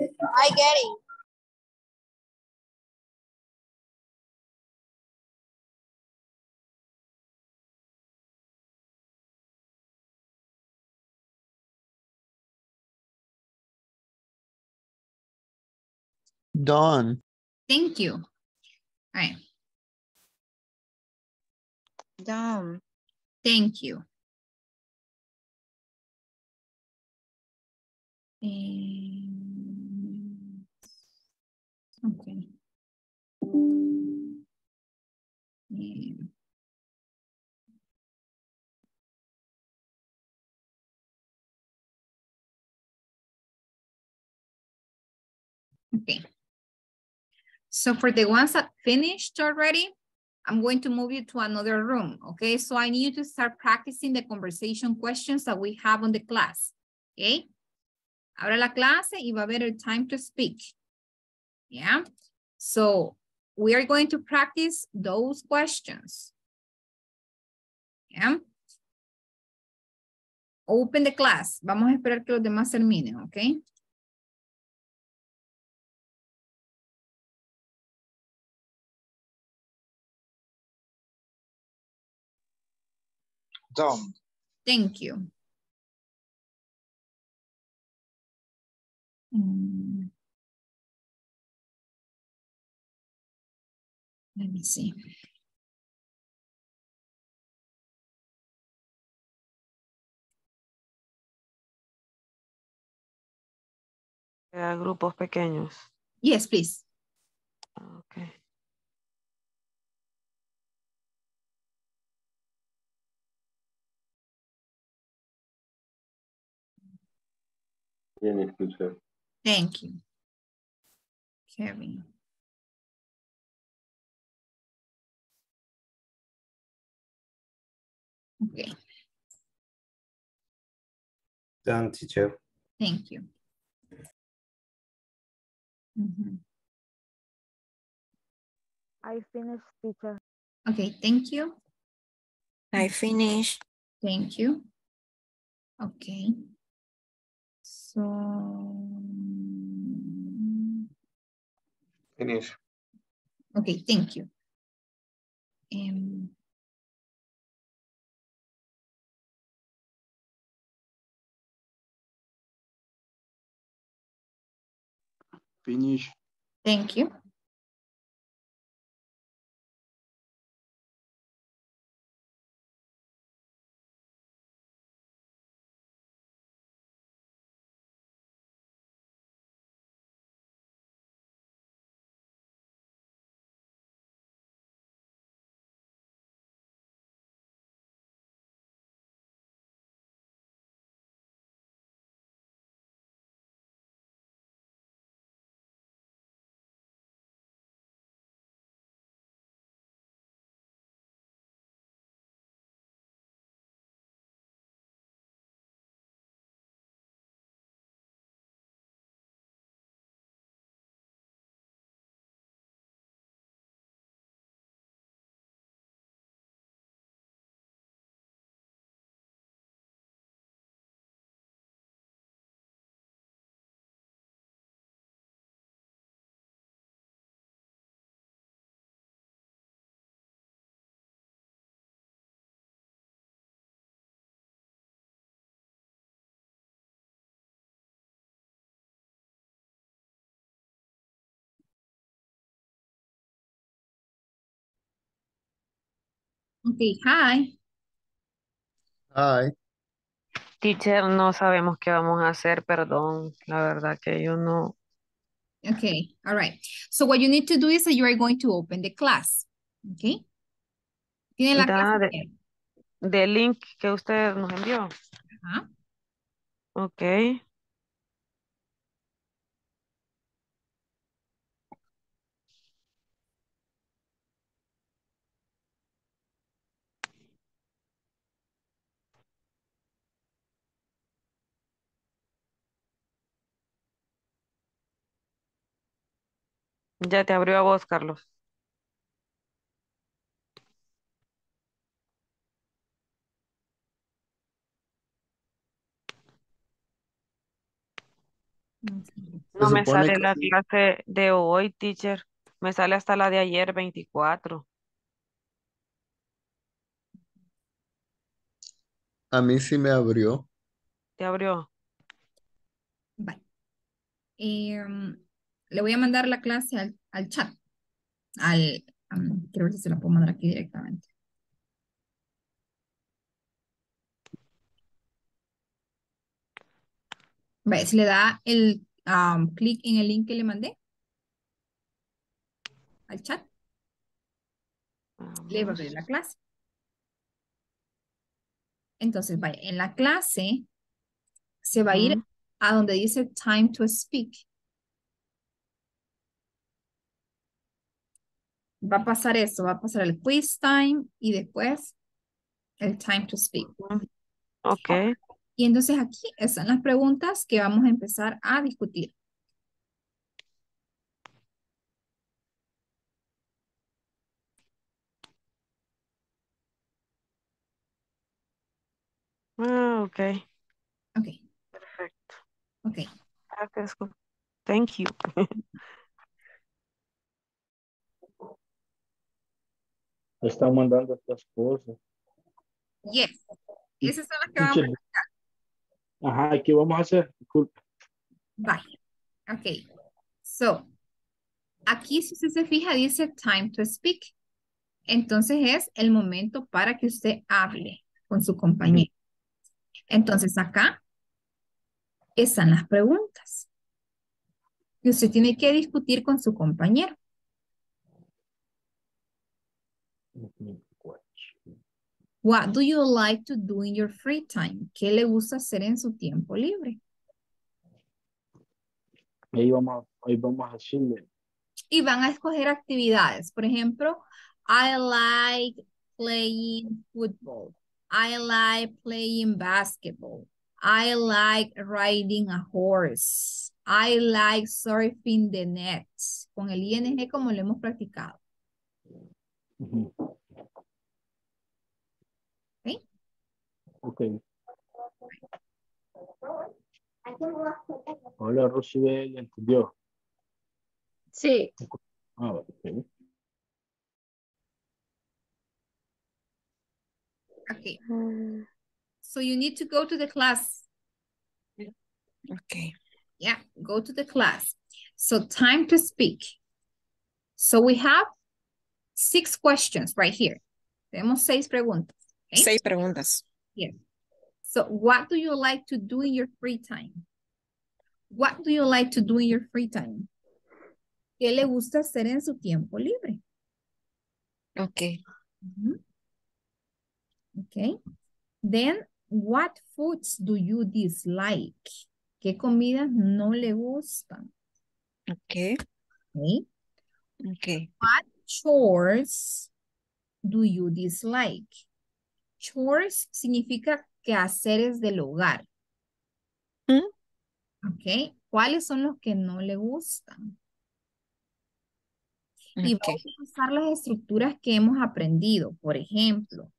I get it. Done. Thank you. All right. Done. Thank you. Okay. Yeah. Okay. So for the ones that finished already, I'm going to move you to another room. Okay. So I need you to start practicing the conversation questions that we have on the class. Okay. Ahora la clase y va a haber el time to speak. Yeah, so we are going to practice those questions. Yeah. Open the class. Vamos a esperar que los demás terminen, okay? Done. Thank you. Let me see. Grupos pequeños. Yes, please. Okay. Thank you, Kevin. Okay. Done, teacher. Thank you. I finished, teacher. Okay, thank you. I finished. Thank you. Okay. So finish. Okay, thank you. finish. Thank you. Okay, hi. Hi. Teacher, no sabemos qué vamos a hacer, perdón. La verdad que yo no. Okay, all right. So what you need to do is that you are going to open the class. Okay. Tiene la clase del link que usted nos envió. Ajá. Okay. Ya te abrió a vos, Carlos. No me sale la clase de hoy, teacher. Me sale hasta la de ayer, 24. A mí sí me abrió. ¿Te abrió? Vale. Le voy a mandar la clase al chat. Quiero ver si se la puedo mandar aquí directamente. Vale, si le da el clic en el link que le mandé al chat, le va a abrir la clase. Entonces, vaya, en la clase se va a ir a donde dice Time to Speak. Va a pasar eso, va a pasar el quiz time y después el time to speak. Ok. Y entonces aquí están las preguntas que vamos a empezar a discutir. Ok. Ok. Perfecto. Ok. Thank you. Están mandando estas cosas. Yes. Esas son las que vamos a hacer. Ajá, ¿qué vamos a hacer? Disculpe. Vaya. Ok. So, aquí si usted se fija dice time to speak. Entonces es el momento para que usted hable con su compañero. Entonces acá están las preguntas que usted tiene que discutir con su compañero. What do you like to do in your free time? ¿Qué le gusta hacer en su tiempo libre? Ahí vamos a decirle. Y van a escoger actividades. Por ejemplo, I like playing football. I like playing basketball. I like riding a horse. I like surfing the net. Con el ING como lo hemos practicado. Okay. Okay. Hola, Rosibel, ¿entendió? Sí. Ah, okay. Okay. So you need to go to the class. Okay. Yeah, go to the class. So time to speak. So we have 6 questions right here. Tenemos 6 preguntas. Okay? 6 preguntas. Yes. So what do you like to do in your free time? What do you like to do in your free time? ¿Qué le gusta hacer en su tiempo libre? Okay. Mm-hmm. Okay. Then, what foods do you dislike? ¿Qué comidas no le gustan? Okay. Okay. Okay. What chores do you dislike? Chores significa quehaceres del hogar. ¿Mm? Ok, ¿cuáles son los que no le gustan? Okay. Y vamos a usar las estructuras que hemos aprendido. Por ejemplo,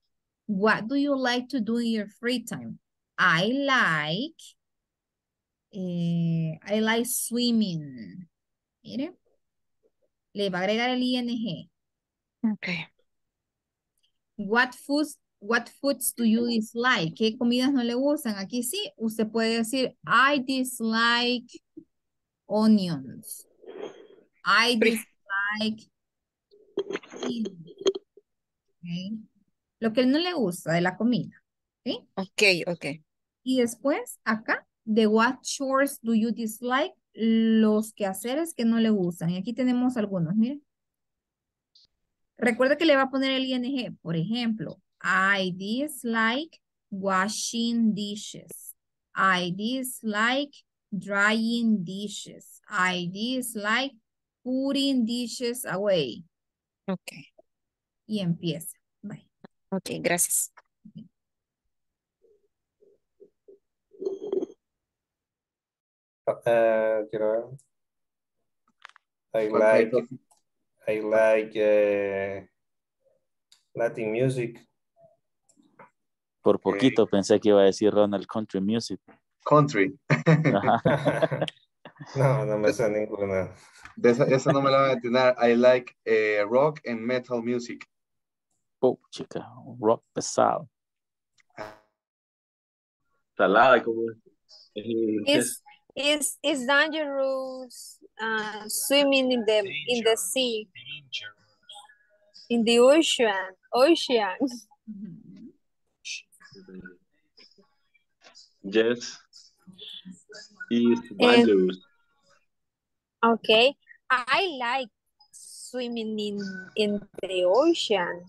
what do you like to do in your free time? I like swimming. Mire, le va a agregar el ing. Okay. What foods do you dislike? ¿Qué comidas no le gustan? Aquí sí, usted puede decir, I dislike onions. I dislike... Okay. Lo que no le gusta de la comida. Ok, ok. Okay. Y después, acá, de what chores do you dislike? Los quehaceres que no le gustan. Y aquí tenemos algunos, miren. Recuerda que le va a poner el ing, por ejemplo. I dislike washing dishes. I dislike drying dishes. I dislike putting dishes away. Okay. Y empieza. Bye. Okay, gracias. Okay. I like Latin music. Por poquito okay. Pensé que iba a decir Ronald Country Music. Country. No me sé ninguna. Esa no me la voy a atinar. I like rock and metal music. Oh, chica. Rock pesado. Salada. Como it's dangerous swimming in the danger, in the sea. Danger. In the ocean. Yes, it's dangerous. Okay, I like swimming in the ocean.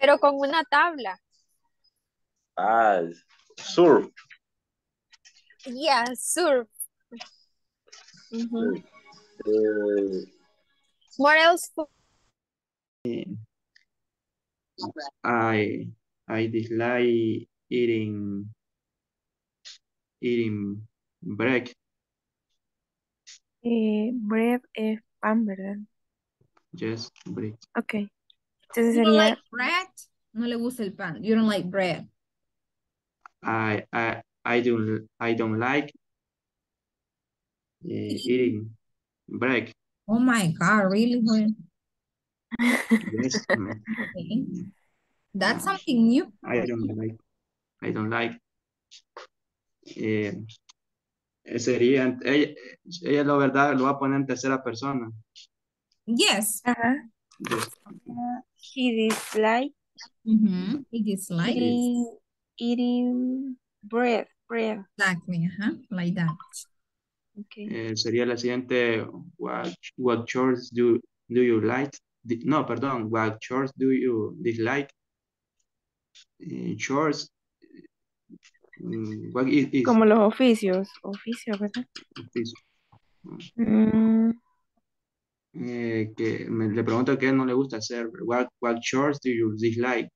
Pero con una tabla. Ah, surf. Yeah, surf. Mm-hmm. What else? I dislike eating bread. Bread es pan, ¿verdad? Yes, bread. Okay. Entonces you don't like bread? No le gusta el pan. You don't like bread. I don't like eating bread. Oh my God, really? Yes, okay. That's something new. I don't like. Sería, ella la verdad lo va a poner en tercera persona. Yes. Uh-huh. Yes. He dislikes. Mm-hmm. He dislikes. Eating bread. Exactly, uh-huh. Like that. Okay. Sería la siguiente, what chores do you like? No, perdón, what chores do you dislike? Chores, what is? Como los oficios, ¿verdad? Oficios. Que le pregunto qué no le gusta hacer. What chores do you dislike?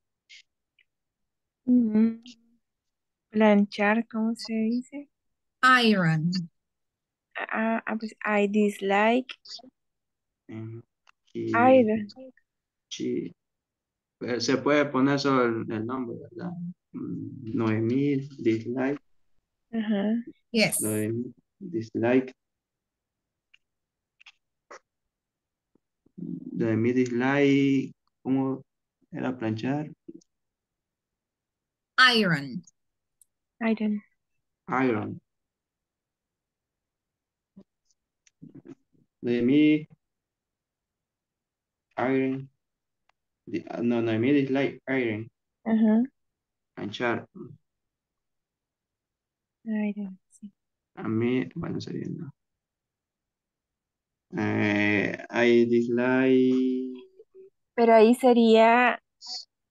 Planchar, ¿cómo se dice? Iron. I dislike iron. Sí. Se puede poner solo el nombre, ¿verdad? 9000 dislike. Uh-huh. Yes. 9000 dislike. 9000 dislike. ¿Cómo era planchar? Iron. Iron. Iron. Noemi, iron. No, Noemi is like iron. Uh-huh. And sharp. Iron, sí. A mí, bueno, sería no. I dislike. Pero ahí sería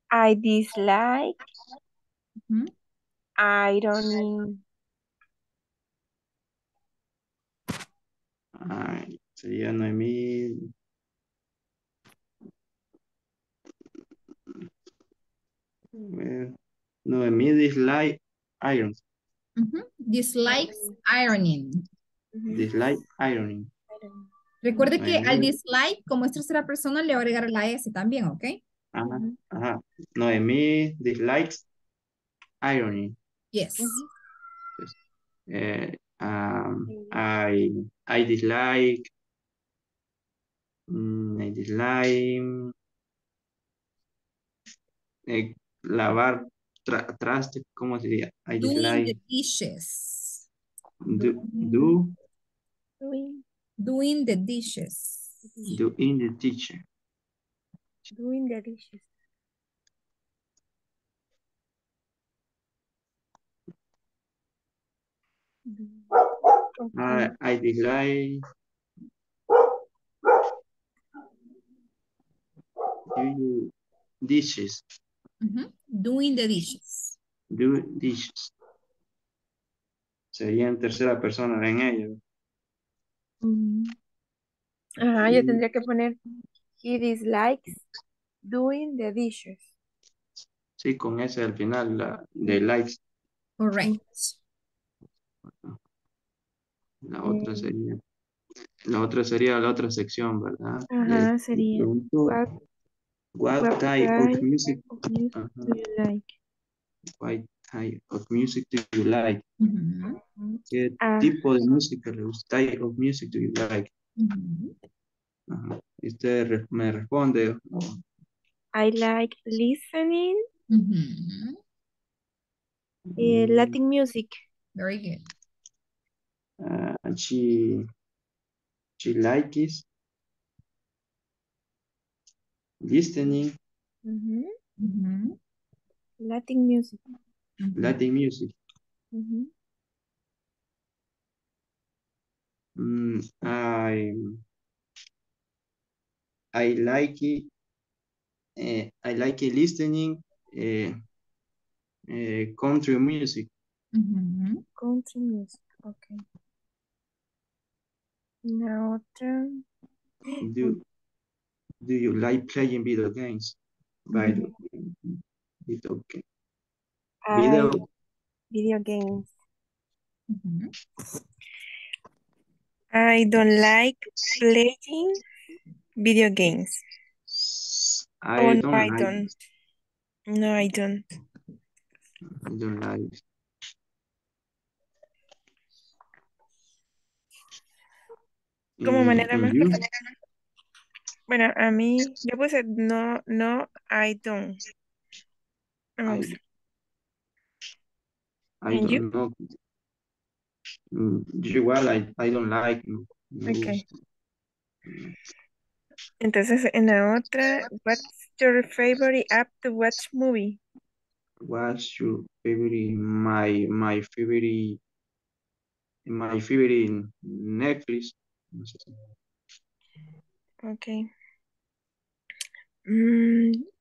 I dislike. Uh-huh. Iron. Ay, sería Noemí. Well, Noemí dislike iron. Uh-huh. Dislikes ironing. Uh-huh. Dislike ironing. Recuerde que al dislike, como es tercera persona, le voy a agregar la S también, ¿ok? Ajá, ajá. Noemí dislikes irony. Yes. I dislike. I dislike. Lavar trastes, ¿cómo sería? I doing dislike. The dishes. Doing the dishes. Doing the dishes. Doing the dishes. Okay. I dislike. Doing dishes. Mm-hmm. Doing the dishes. Doing dishes. Sería en tercera persona en ello. Ajá, yo tendría que poner he dislikes doing the dishes. Sí, con ese al final de likes. Correct. La otra sería la otra sección, ¿verdad? Ajá, sería what type of music do you like? What type of music do you like? Mm-hmm. ¿Qué tipo de música? What type of music do you like? Mm-hmm. Usted me responde. I like listening. Mm-hmm. Latin music. Very good. She likes listening. Mm-hmm. Mm-hmm. Latin music. Mm-hmm. Latin music. Mm-hmm. I like it. I like it listening country music. Mm-hmm. Country music. Okay. Now turn. Do you like playing video games? Mm-hmm. Video games. Mm-hmm. I don't like playing video games. I don't like. ¿Cómo manera más que manera? Bueno, a mí, yo puse no, I don't. I don't you? Know. Igual, I don't like. Okay. Entonces, en la otra, what's your favorite app to watch movie? What's your favorite? My favorite Netflix. Okay.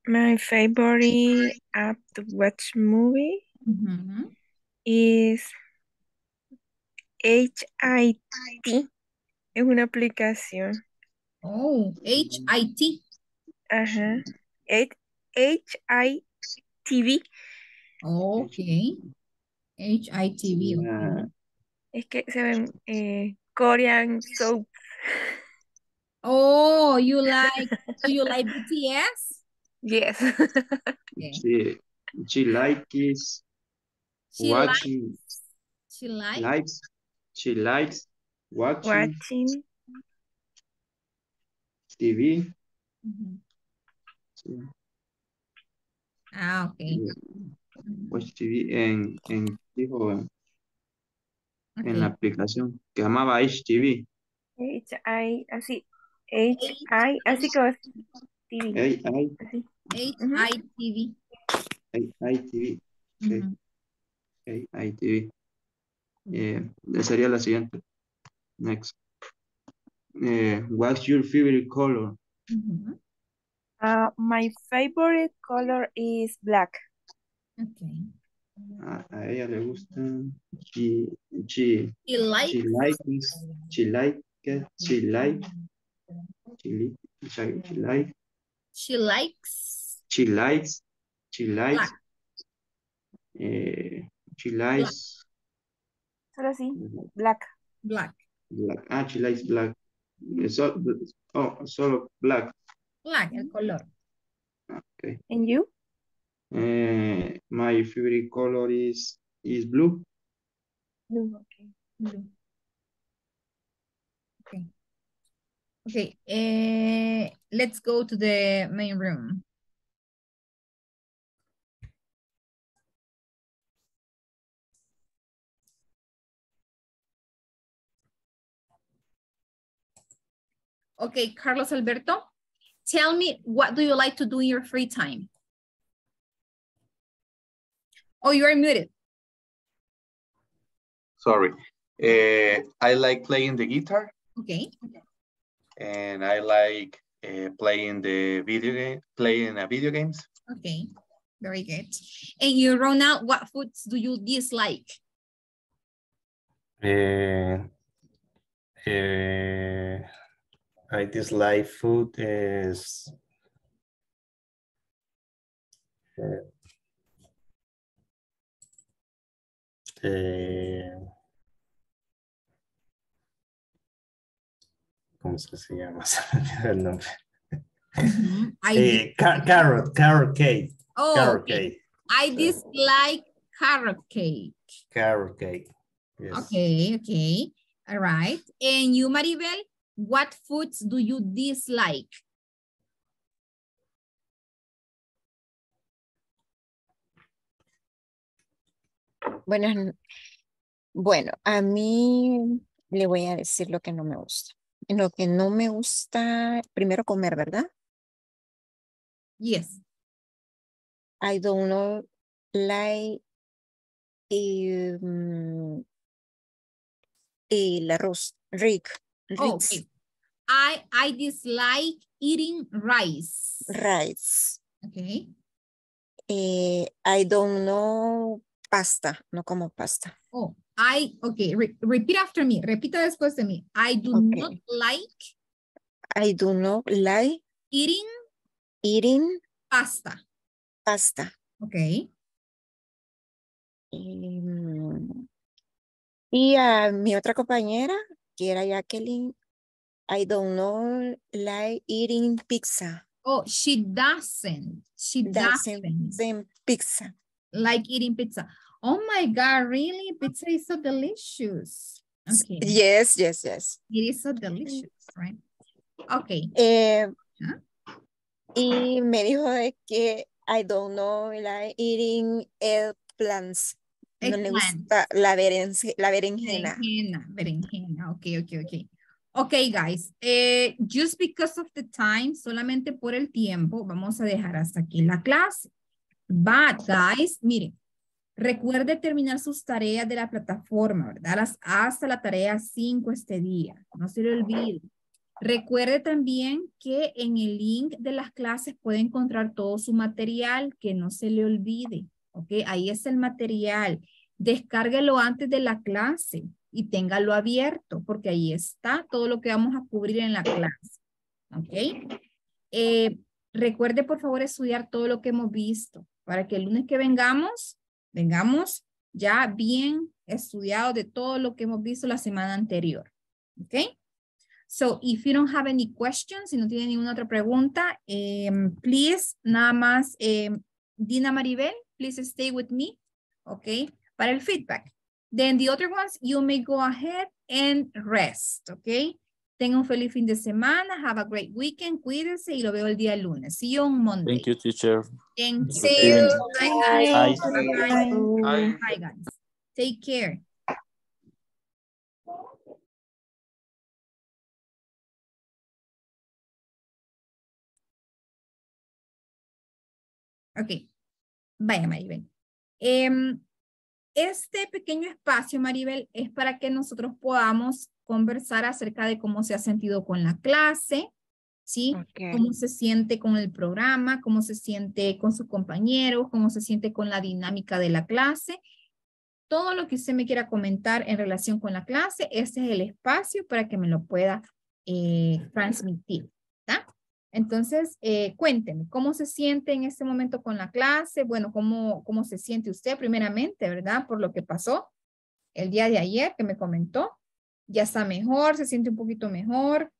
My favorite app to watch movie mm-hmm. is HIT. Es una aplicación. Oh, HIT. Ajá. HITV. Okay. HITV. Okay. Es que se ven Korean soap. Oh, do you like BTS? Yes. Okay. She likes watching TV. Mm-hmm. Yeah. Ah, okay. o HTV en la aplicación que llamaba HTV. H-I, así. H-I, así que es TV. H-I-TV. H-I-TV. H-I-TV. Sería la siguiente. Next. What's your favorite color? My favorite color is black. Okay. A ella le gusta. She likes solo así, black. Ah, she likes black. Solo black. Black, el color. Okay. And you? My favorite color is blue. Blue, okay. Blue. Okay. Okay. Let's go to the main room. Okay, Carlos Alberto, tell me, what do you like to do in your free time? Oh, you are muted. Sorry. I like playing the guitar. Okay. And I like playing video games. Okay, very good. And you, Ronald, what foods do you dislike? I dislike food is ¿cómo se llama? El nombre. Carrot cake. Oh, carrot cake. I dislike carrot cake. Carrot cake. Yes. Okay, okay. All right. And you, Maribel? What foods do you dislike? Bueno, a mí le voy a decir lo que no me gusta. Lo que no me gusta, primero comer, ¿verdad? Yes. I don't know, like el arroz, Rick. Oh, okay. I dislike eating rice. Rice. Okay. I don't know pasta. No como pasta. Oh, okay. Repeat after me. Repita después de mí. I do not like eating pasta. Pasta. Okay. Y a mi otra compañera, que era Jacqueline, I don't know, like eating pizza. Oh, she doesn't pizza. Like eating pizza. Oh my God, really? Pizza is so delicious. Okay. Yes. It is so delicious, right? Okay. Y me dijo que I don't know, like eating eggplants. No le gusta la berenjena. Berenjena. Okay. Okay, guys. Just because of the time, solamente por el tiempo, vamos a dejar hasta aquí la clase. But, guys, miren, recuerde terminar sus tareas de la plataforma, ¿verdad? Hasta la tarea 5 este día. No se lo olviden. Recuerde también que en el link de las clases puede encontrar todo su material, que no se le olvide. Ok, ahí está el material. Descárguelo antes de la clase y téngalo abierto, porque ahí está todo lo que vamos a cubrir en la clase. Ok. Recuerde, por favor, estudiar todo lo que hemos visto para que el lunes que vengamos ya bien estudiados de todo lo que hemos visto la semana anterior. Ok. So, if you don't have any questions, si no tienen ninguna otra pregunta, please, nada más, Dina Maribel, please stay with me, okay, para el feedback. Then the other ones, you may go ahead and rest, okay? Tenga un feliz fin de semana. Have a great weekend. Cuídense y lo veo el día lunes. See you on Monday. Thank you, teacher. Thank you. See you. Bye, guys. Bye. Bye, guys. Take care. Ok, vaya Maribel. Este pequeño espacio, Maribel, es para que nosotros podamos conversar acerca de cómo se ha sentido con la clase, ¿sí? Okay. Cómo se siente con el programa, cómo se siente con sus compañeros, cómo se siente con la dinámica de la clase. Todo lo que usted me quiera comentar en relación con la clase, este es el espacio para que me lo pueda transmitir, ¿está? Entonces, cuénteme, ¿cómo se siente en este momento con la clase? Bueno, ¿cómo se siente usted primeramente, verdad? Por lo que pasó el día de ayer que me comentó. ¿Ya está mejor? ¿Se siente un poquito mejor?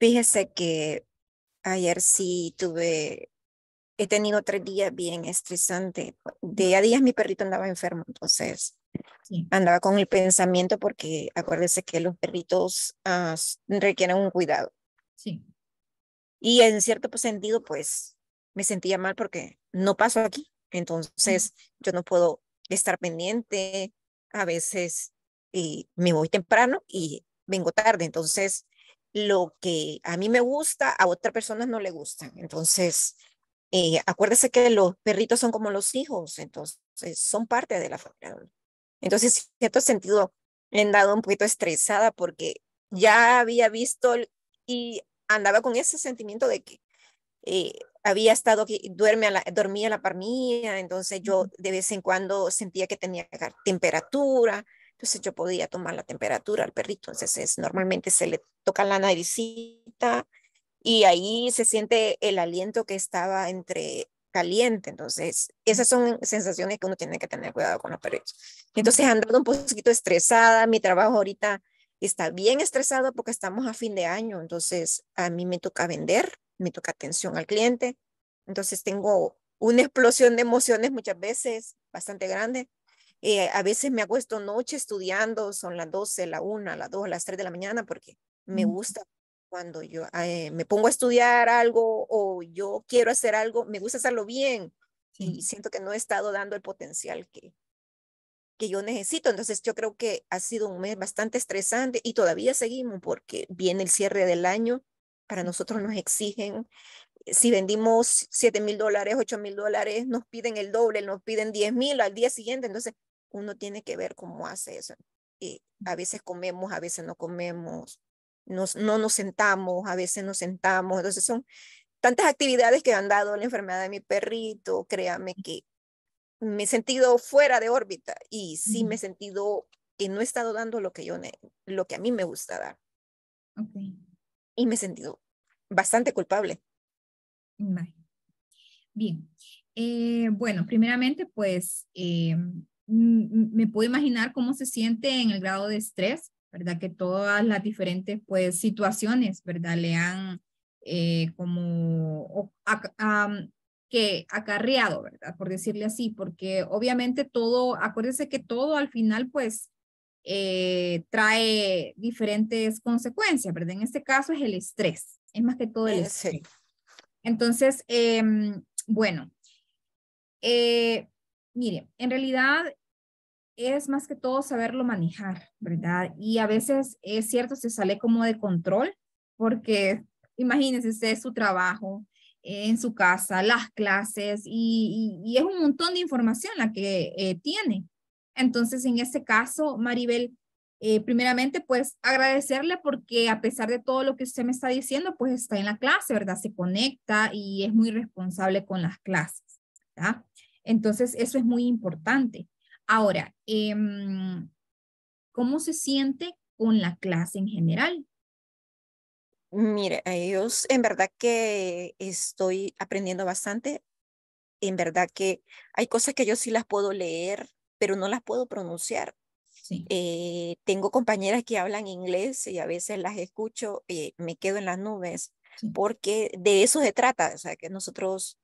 Fíjese que ayer sí he tenido 3 días bien estresantes. De a días mi perrito andaba enfermo, entonces... Sí. Andaba con el pensamiento porque acuérdese que los perritos requieren un cuidado. Sí. Y en cierto sentido, pues, me sentía mal porque no paso aquí. Entonces, yo no puedo estar pendiente. A veces me voy temprano y vengo tarde. Entonces, lo que a mí me gusta, a otras personas no le gustan. Entonces, acuérdese que los perritos son como los hijos. Entonces, son parte de la familia. Entonces, en cierto sentido, he andado un poquito estresada porque ya había visto y andaba con ese sentimiento de que había estado aquí, dormía a la par mía, entonces yo de vez en cuando sentía que tenía temperatura, entonces yo podía tomar la temperatura al perrito, entonces normalmente se le toca la naricita y ahí se siente el aliento que estaba entre... caliente, entonces esas son sensaciones que uno tiene que tener cuidado con los perritos. Entonces andando un poquito estresada, mi trabajo ahorita está bien estresado porque estamos a fin de año, entonces a mí me toca vender, me toca atención al cliente, entonces tengo una explosión de emociones muchas veces, bastante grande, a veces me acuesto noche estudiando, son las 12, la 1, las 2, las 3 de la mañana porque me gusta. Cuando yo me pongo a estudiar algo o yo quiero hacer algo, me gusta hacerlo bien. Sí. Y siento que no he estado dando el potencial que yo necesito. Entonces yo creo que ha sido un mes bastante estresante y todavía seguimos porque viene el cierre del año. Para nosotros nos exigen, si vendimos $7,000, $8,000, nos piden el doble, nos piden $10,000 al día siguiente. Entonces uno tiene que ver cómo hace eso. A veces comemos, a veces no comemos. No nos sentamos, a veces nos sentamos. Entonces son tantas actividades que han dado la enfermedad de mi perrito. Créame que me he sentido fuera de órbita y sí me he sentido que no he estado dando lo que a mí me gusta dar. Okay. Y me he sentido bastante culpable. Bien. Bueno, primeramente pues me puedo imaginar cómo se siente en el grado de estrés, ¿verdad? Que todas las diferentes, pues, situaciones, ¿verdad? Le han que acarreado, ¿verdad? Por decirle así, porque obviamente todo, acuérdense que todo al final, pues, trae diferentes consecuencias, ¿verdad? En este caso es el estrés, es más que todo el estrés. Entonces, bueno, mire, en realidad... es más que todo saberlo manejar, ¿verdad? Y a veces, es cierto, se sale como de control, porque imagínense usted su trabajo, en su casa, las clases, y es un montón de información la que tiene. Entonces, en este caso, Maribel, primeramente, pues, agradecerle porque a pesar de todo lo que usted me está diciendo, pues, está en la clase, ¿verdad? Se conecta y es muy responsable con las clases, ¿verdad? Entonces, eso es muy importante. Ahora, ¿cómo se siente con la clase en general? Mire, ellos en verdad que estoy aprendiendo bastante. En verdad que hay cosas que yo sí las puedo leer, pero no las puedo pronunciar. Sí. Tengo compañeras que hablan inglés y a veces las escucho y me quedo en las nubes. Sí. Porque de eso se trata. O sea, que nosotros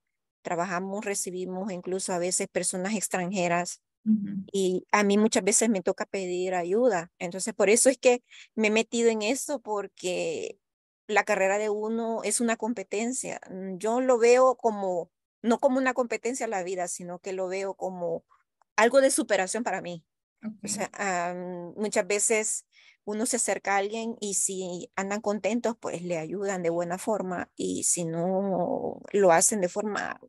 trabajamos, recibimos incluso a veces personas extranjeras Y a mí muchas veces me toca pedir ayuda. Entonces, por eso es que me he metido en esto, porque la carrera de uno es una competencia. Yo lo veo como, no como una competencia a la vida, sino que lo veo como algo de superación para mí. Okay. O sea, muchas veces uno se acerca a alguien y si andan contentos, pues le ayudan de buena forma, y si no, lo hacen de forma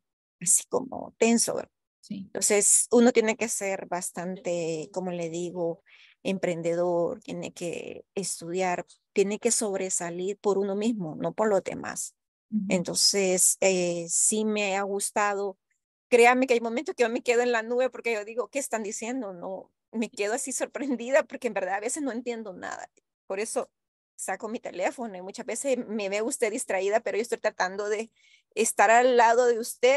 así como tenso. Sí. Entonces, uno tiene que ser bastante, como le digo, emprendedor, tiene que estudiar, tiene que sobresalir por uno mismo, no por los demás. Entonces, sí me ha gustado. Créanme que hay momentos que yo me quedo en la nube porque yo digo, ¿qué están diciendo? No, me quedo así sorprendida porque en verdad a veces no entiendo nada. Por eso saco mi teléfono y muchas veces me ve usted distraída, pero yo estoy tratando de estar al lado de usted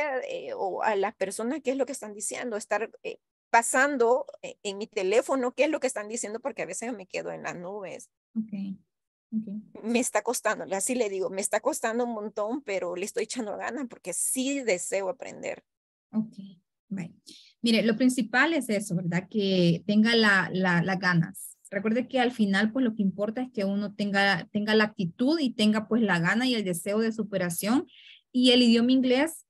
o a las personas, qué es lo que están diciendo, estar pasando en mi teléfono qué es lo que están diciendo, porque a veces me quedo en las nubes. Okay. Me está costando, así le digo, me está costando un montón, pero le estoy echando ganas porque sí deseo aprender. Okay, vale. Mire, lo principal es eso, ¿verdad? Que tenga las ganas. Recuerde que al final, pues lo que importa es que uno tenga la actitud y tenga pues la gana y el deseo de superación. Y el idioma inglés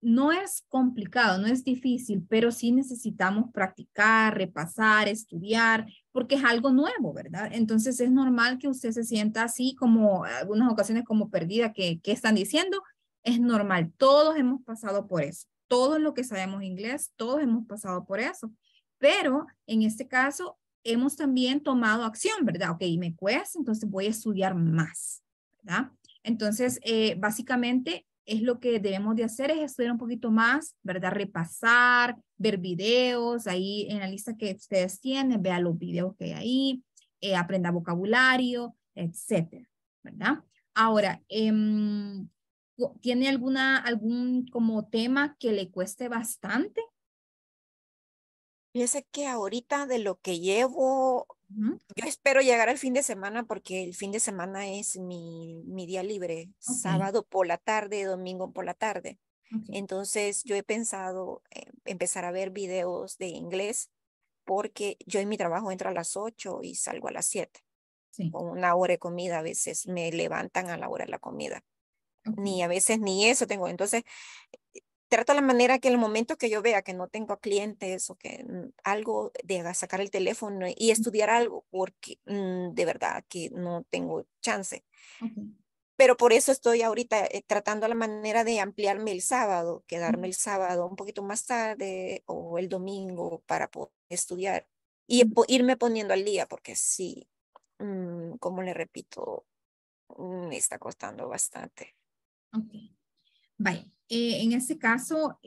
no es complicado, no es difícil, pero sí necesitamos practicar, repasar, estudiar, porque es algo nuevo, ¿verdad? Entonces es normal que usted se sienta así, como algunas ocasiones como perdida, ¿qué están diciendo? Es normal, todos hemos pasado por eso. Todos los que sabemos inglés, todos hemos pasado por eso. Pero en este caso hemos también tomado acción, ¿verdad? Ok, me cuesta, entonces voy a estudiar más, ¿verdad? Entonces, básicamente es lo que debemos de hacer, es estudiar un poquito más, ¿verdad? Repasar, ver videos, ahí en la lista que ustedes tienen, vea los videos que hay ahí, aprenda vocabulario, etcétera, ¿verdad? Ahora, ¿tiene algún como tema que le cueste bastante? Fíjese que ahorita de lo que llevo, yo espero llegar al fin de semana porque el fin de semana es mi día libre, sábado por la tarde, domingo por la tarde. Entonces yo he pensado empezar a ver videos de inglés porque yo en mi trabajo entro a las 8 y salgo a las 7. Sí. Con una hora de comida, a veces me levantan a la hora de la comida. Ni a veces ni eso tengo. Entonces trato la manera que en el momento que yo vea que no tengo clientes o que algo, de sacar el teléfono y estudiar algo, porque de verdad que no tengo chance. Pero por eso estoy ahorita tratando la manera de ampliarme el sábado, quedarme el sábado un poquito más tarde o el domingo para poder estudiar y irme poniendo al día, porque sí, como le repito, me está costando bastante. Ok, vaya. En este caso,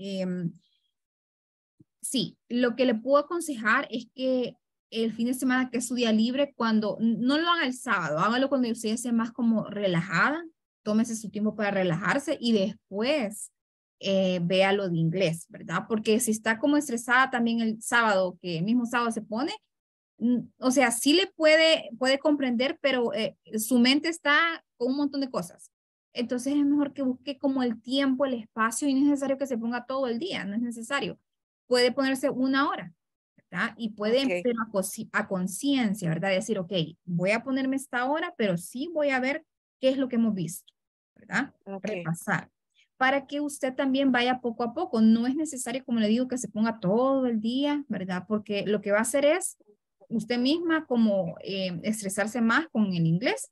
sí, lo que le puedo aconsejar es que el fin de semana, que es su día libre, cuando no lo haga el sábado, hágalo cuando usted esté más como relajada, tómese su tiempo para relajarse y después vea lo de inglés, ¿verdad? Porque si está como estresada también el sábado, que el mismo sábado se pone, o sea, sí le puede comprender, pero su mente está con un montón de cosas. Entonces es mejor que busque como el tiempo, el espacio, y no es necesario que se ponga todo el día, no es necesario. Puede ponerse una hora, ¿verdad? Y puede, pero a conciencia, ¿verdad? Decir, ok, voy a ponerme esta hora, pero sí voy a ver qué es lo que hemos visto, ¿verdad? Repasar. Para que usted también vaya poco a poco. No es necesario, como le digo, que se ponga todo el día, ¿verdad? Porque lo que va a hacer es usted misma como estresarse más con el inglés.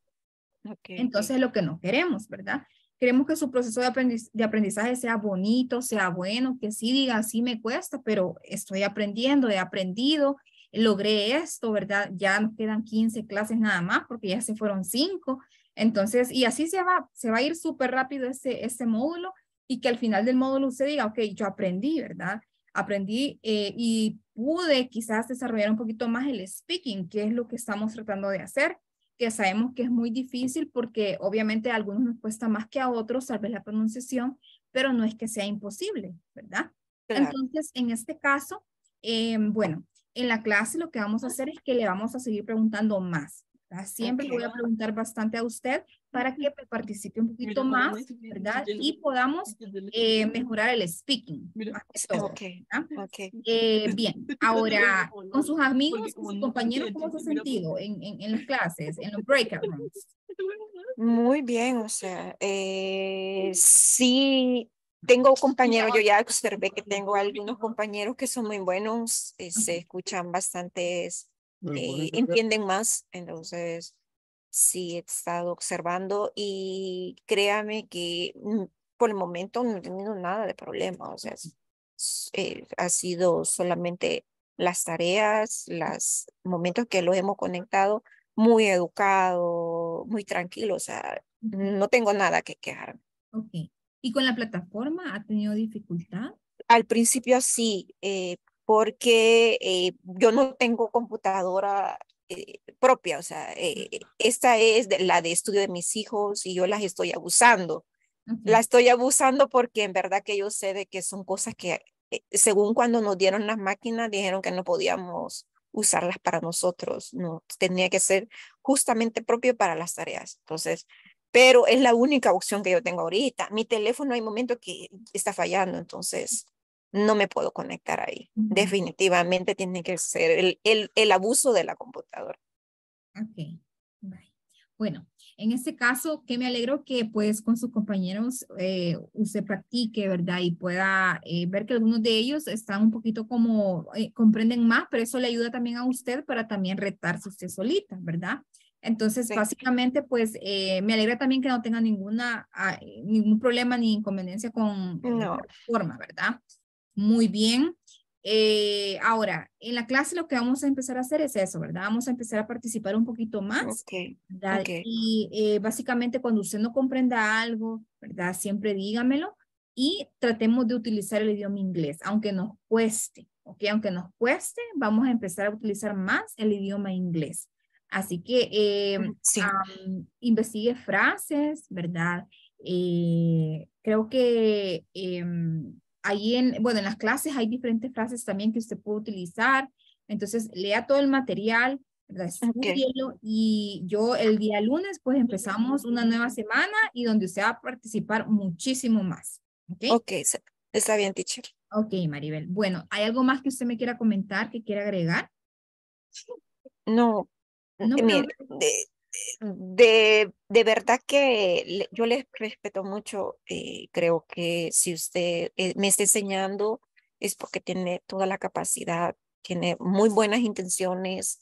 Entonces lo que no queremos, ¿verdad? Queremos que su proceso de aprendizaje sea bonito, sea bueno, que sí diga, sí me cuesta, pero estoy aprendiendo, he aprendido, logré esto, ¿verdad? Ya nos quedan 15 clases nada más porque ya se fueron 5. Entonces, y así se va a ir súper rápido ese módulo, y que al final del módulo usted diga, ok, yo aprendí, ¿verdad? Aprendí y pude quizás desarrollar un poquito más el speaking, que es lo que estamos tratando de hacer, que sabemos que es muy difícil porque obviamente a algunos nos cuesta más que a otros, tal vez la pronunciación, pero no es que sea imposible, ¿verdad? Claro. Entonces, en este caso, bueno, en la clase lo que vamos a hacer es que le vamos a seguir preguntando más, ¿verdad? Siempre le voy a preguntar bastante a usted para que participe un poquito más, ¿verdad? Y podamos mejorar el speaking. Eso, okay. Okay. Bien, ahora, con sus amigos, con sus compañeros, ¿cómo se ha sentido en las clases, en los breakout rooms? Muy bien, o sea, sí, tengo compañeros, yo ya observé que tengo algunos compañeros que son muy buenos, se escuchan bastantes, entienden más, entonces... Sí, he estado observando y créame que por el momento no he tenido nada de problema. O sea, ha sido solamente las tareas, los momentos que los hemos conectado, muy educado, muy tranquilo. O sea, no tengo nada que quejarme. Okay. ¿Y con la plataforma ha tenido dificultad? Al principio sí, porque yo no tengo computadora propia, o sea, esta es la de estudio de mis hijos y yo las estoy abusando. Okay. La estoy abusando porque en verdad que yo sé de que son cosas que según cuando nos dieron las máquinas dijeron que no podíamos usarlas para nosotros, no, tenía que ser justamente propio para las tareas. Entonces, pero es la única opción que yo tengo ahorita. Mi teléfono hay momentos que está fallando, entonces no me puedo conectar ahí. Definitivamente tiene que ser el abuso de la computadora. Ok. Bye. Bueno, en este caso, que me alegro que pues con sus compañeros usted practique, ¿verdad? Y pueda ver que algunos de ellos están un poquito como, comprenden más, pero eso le ayuda también a usted para también retarse usted solita, ¿verdad? Entonces, sí, básicamente, pues, me alegra también que no tenga ningún problema ni inconveniencia con la plataforma, ¿verdad? Muy bien. Ahora, en la clase lo que vamos a empezar a hacer es eso, ¿verdad? Vamos a empezar a participar un poquito más. Okay. Okay. Y básicamente cuando usted no comprenda algo, ¿verdad? Siempre dígamelo y tratemos de utilizar el idioma inglés, aunque nos cueste, ¿ok? Aunque nos cueste, vamos a empezar a utilizar más el idioma inglés. Así que sí, investigue frases, ¿verdad? Creo que... ahí en las clases hay diferentes frases también que usted puede utilizar. Entonces, lea todo el material, estudielo. Okay. Y yo el día lunes, pues empezamos una nueva semana y donde usted va a participar muchísimo más. Ok, okay, está bien, teacher. Ok, Maribel. Bueno, ¿hay algo más que usted me quiera comentar, que quiera agregar? No. No, mire, de verdad que yo les respeto mucho. Creo que si usted me está enseñando es porque tiene toda la capacidad, tiene muy buenas intenciones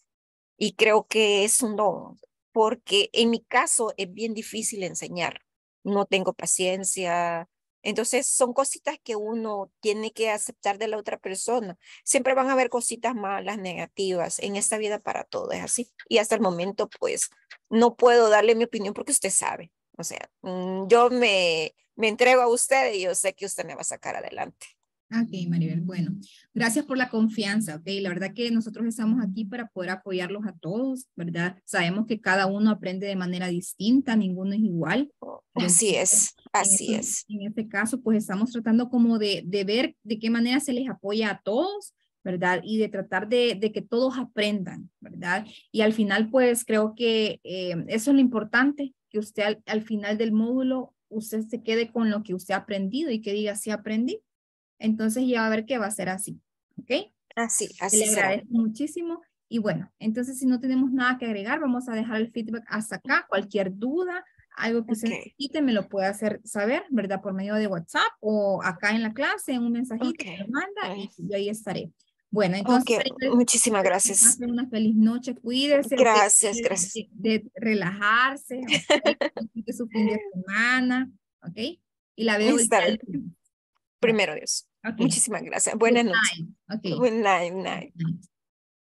y creo que es un don, porque en mi caso es bien difícil enseñar, no tengo paciencia. Entonces son cositas que uno tiene que aceptar de la otra persona. Siempre van a haber cositas malas, negativas. En esta vida para todo es así. Y hasta el momento pues no puedo darle mi opinión porque usted sabe. O sea, yo me entrego a usted y yo sé que usted me va a sacar adelante. Ok, Maribel. Bueno, gracias por la confianza. Okay, la verdad que nosotros estamos aquí para poder apoyarlos a todos, ¿verdad? Sabemos que cada uno aprende de manera distinta, ninguno es igual. Así es, así es. En este caso, pues estamos tratando como de ver de qué manera se les apoya a todos, ¿verdad? Y de tratar de que todos aprendan, ¿verdad? Y al final, pues creo que eso es lo importante, que usted al final del módulo, usted se quede con lo que usted ha aprendido y que diga, sí aprendí. Entonces ya va a ver que va a ser así, ¿ok? Así. Le agradezco muchísimo. Y bueno, entonces si no tenemos nada que agregar, vamos a dejar el feedback hasta acá. Cualquier duda, algo que usted necesite, me lo puede hacer saber, ¿verdad? Por medio de WhatsApp o acá en la clase, en un mensajito que me manda y yo ahí estaré. Bueno, entonces. Okay. Muchísimas gracias. Una feliz noche, cuídese. Gracias, gracias. De relajarse, de su fin de semana, ¿ok? Y la veo. Primero Dios. Okay. Muchísimas gracias. Buenas noches. Okay. Good night.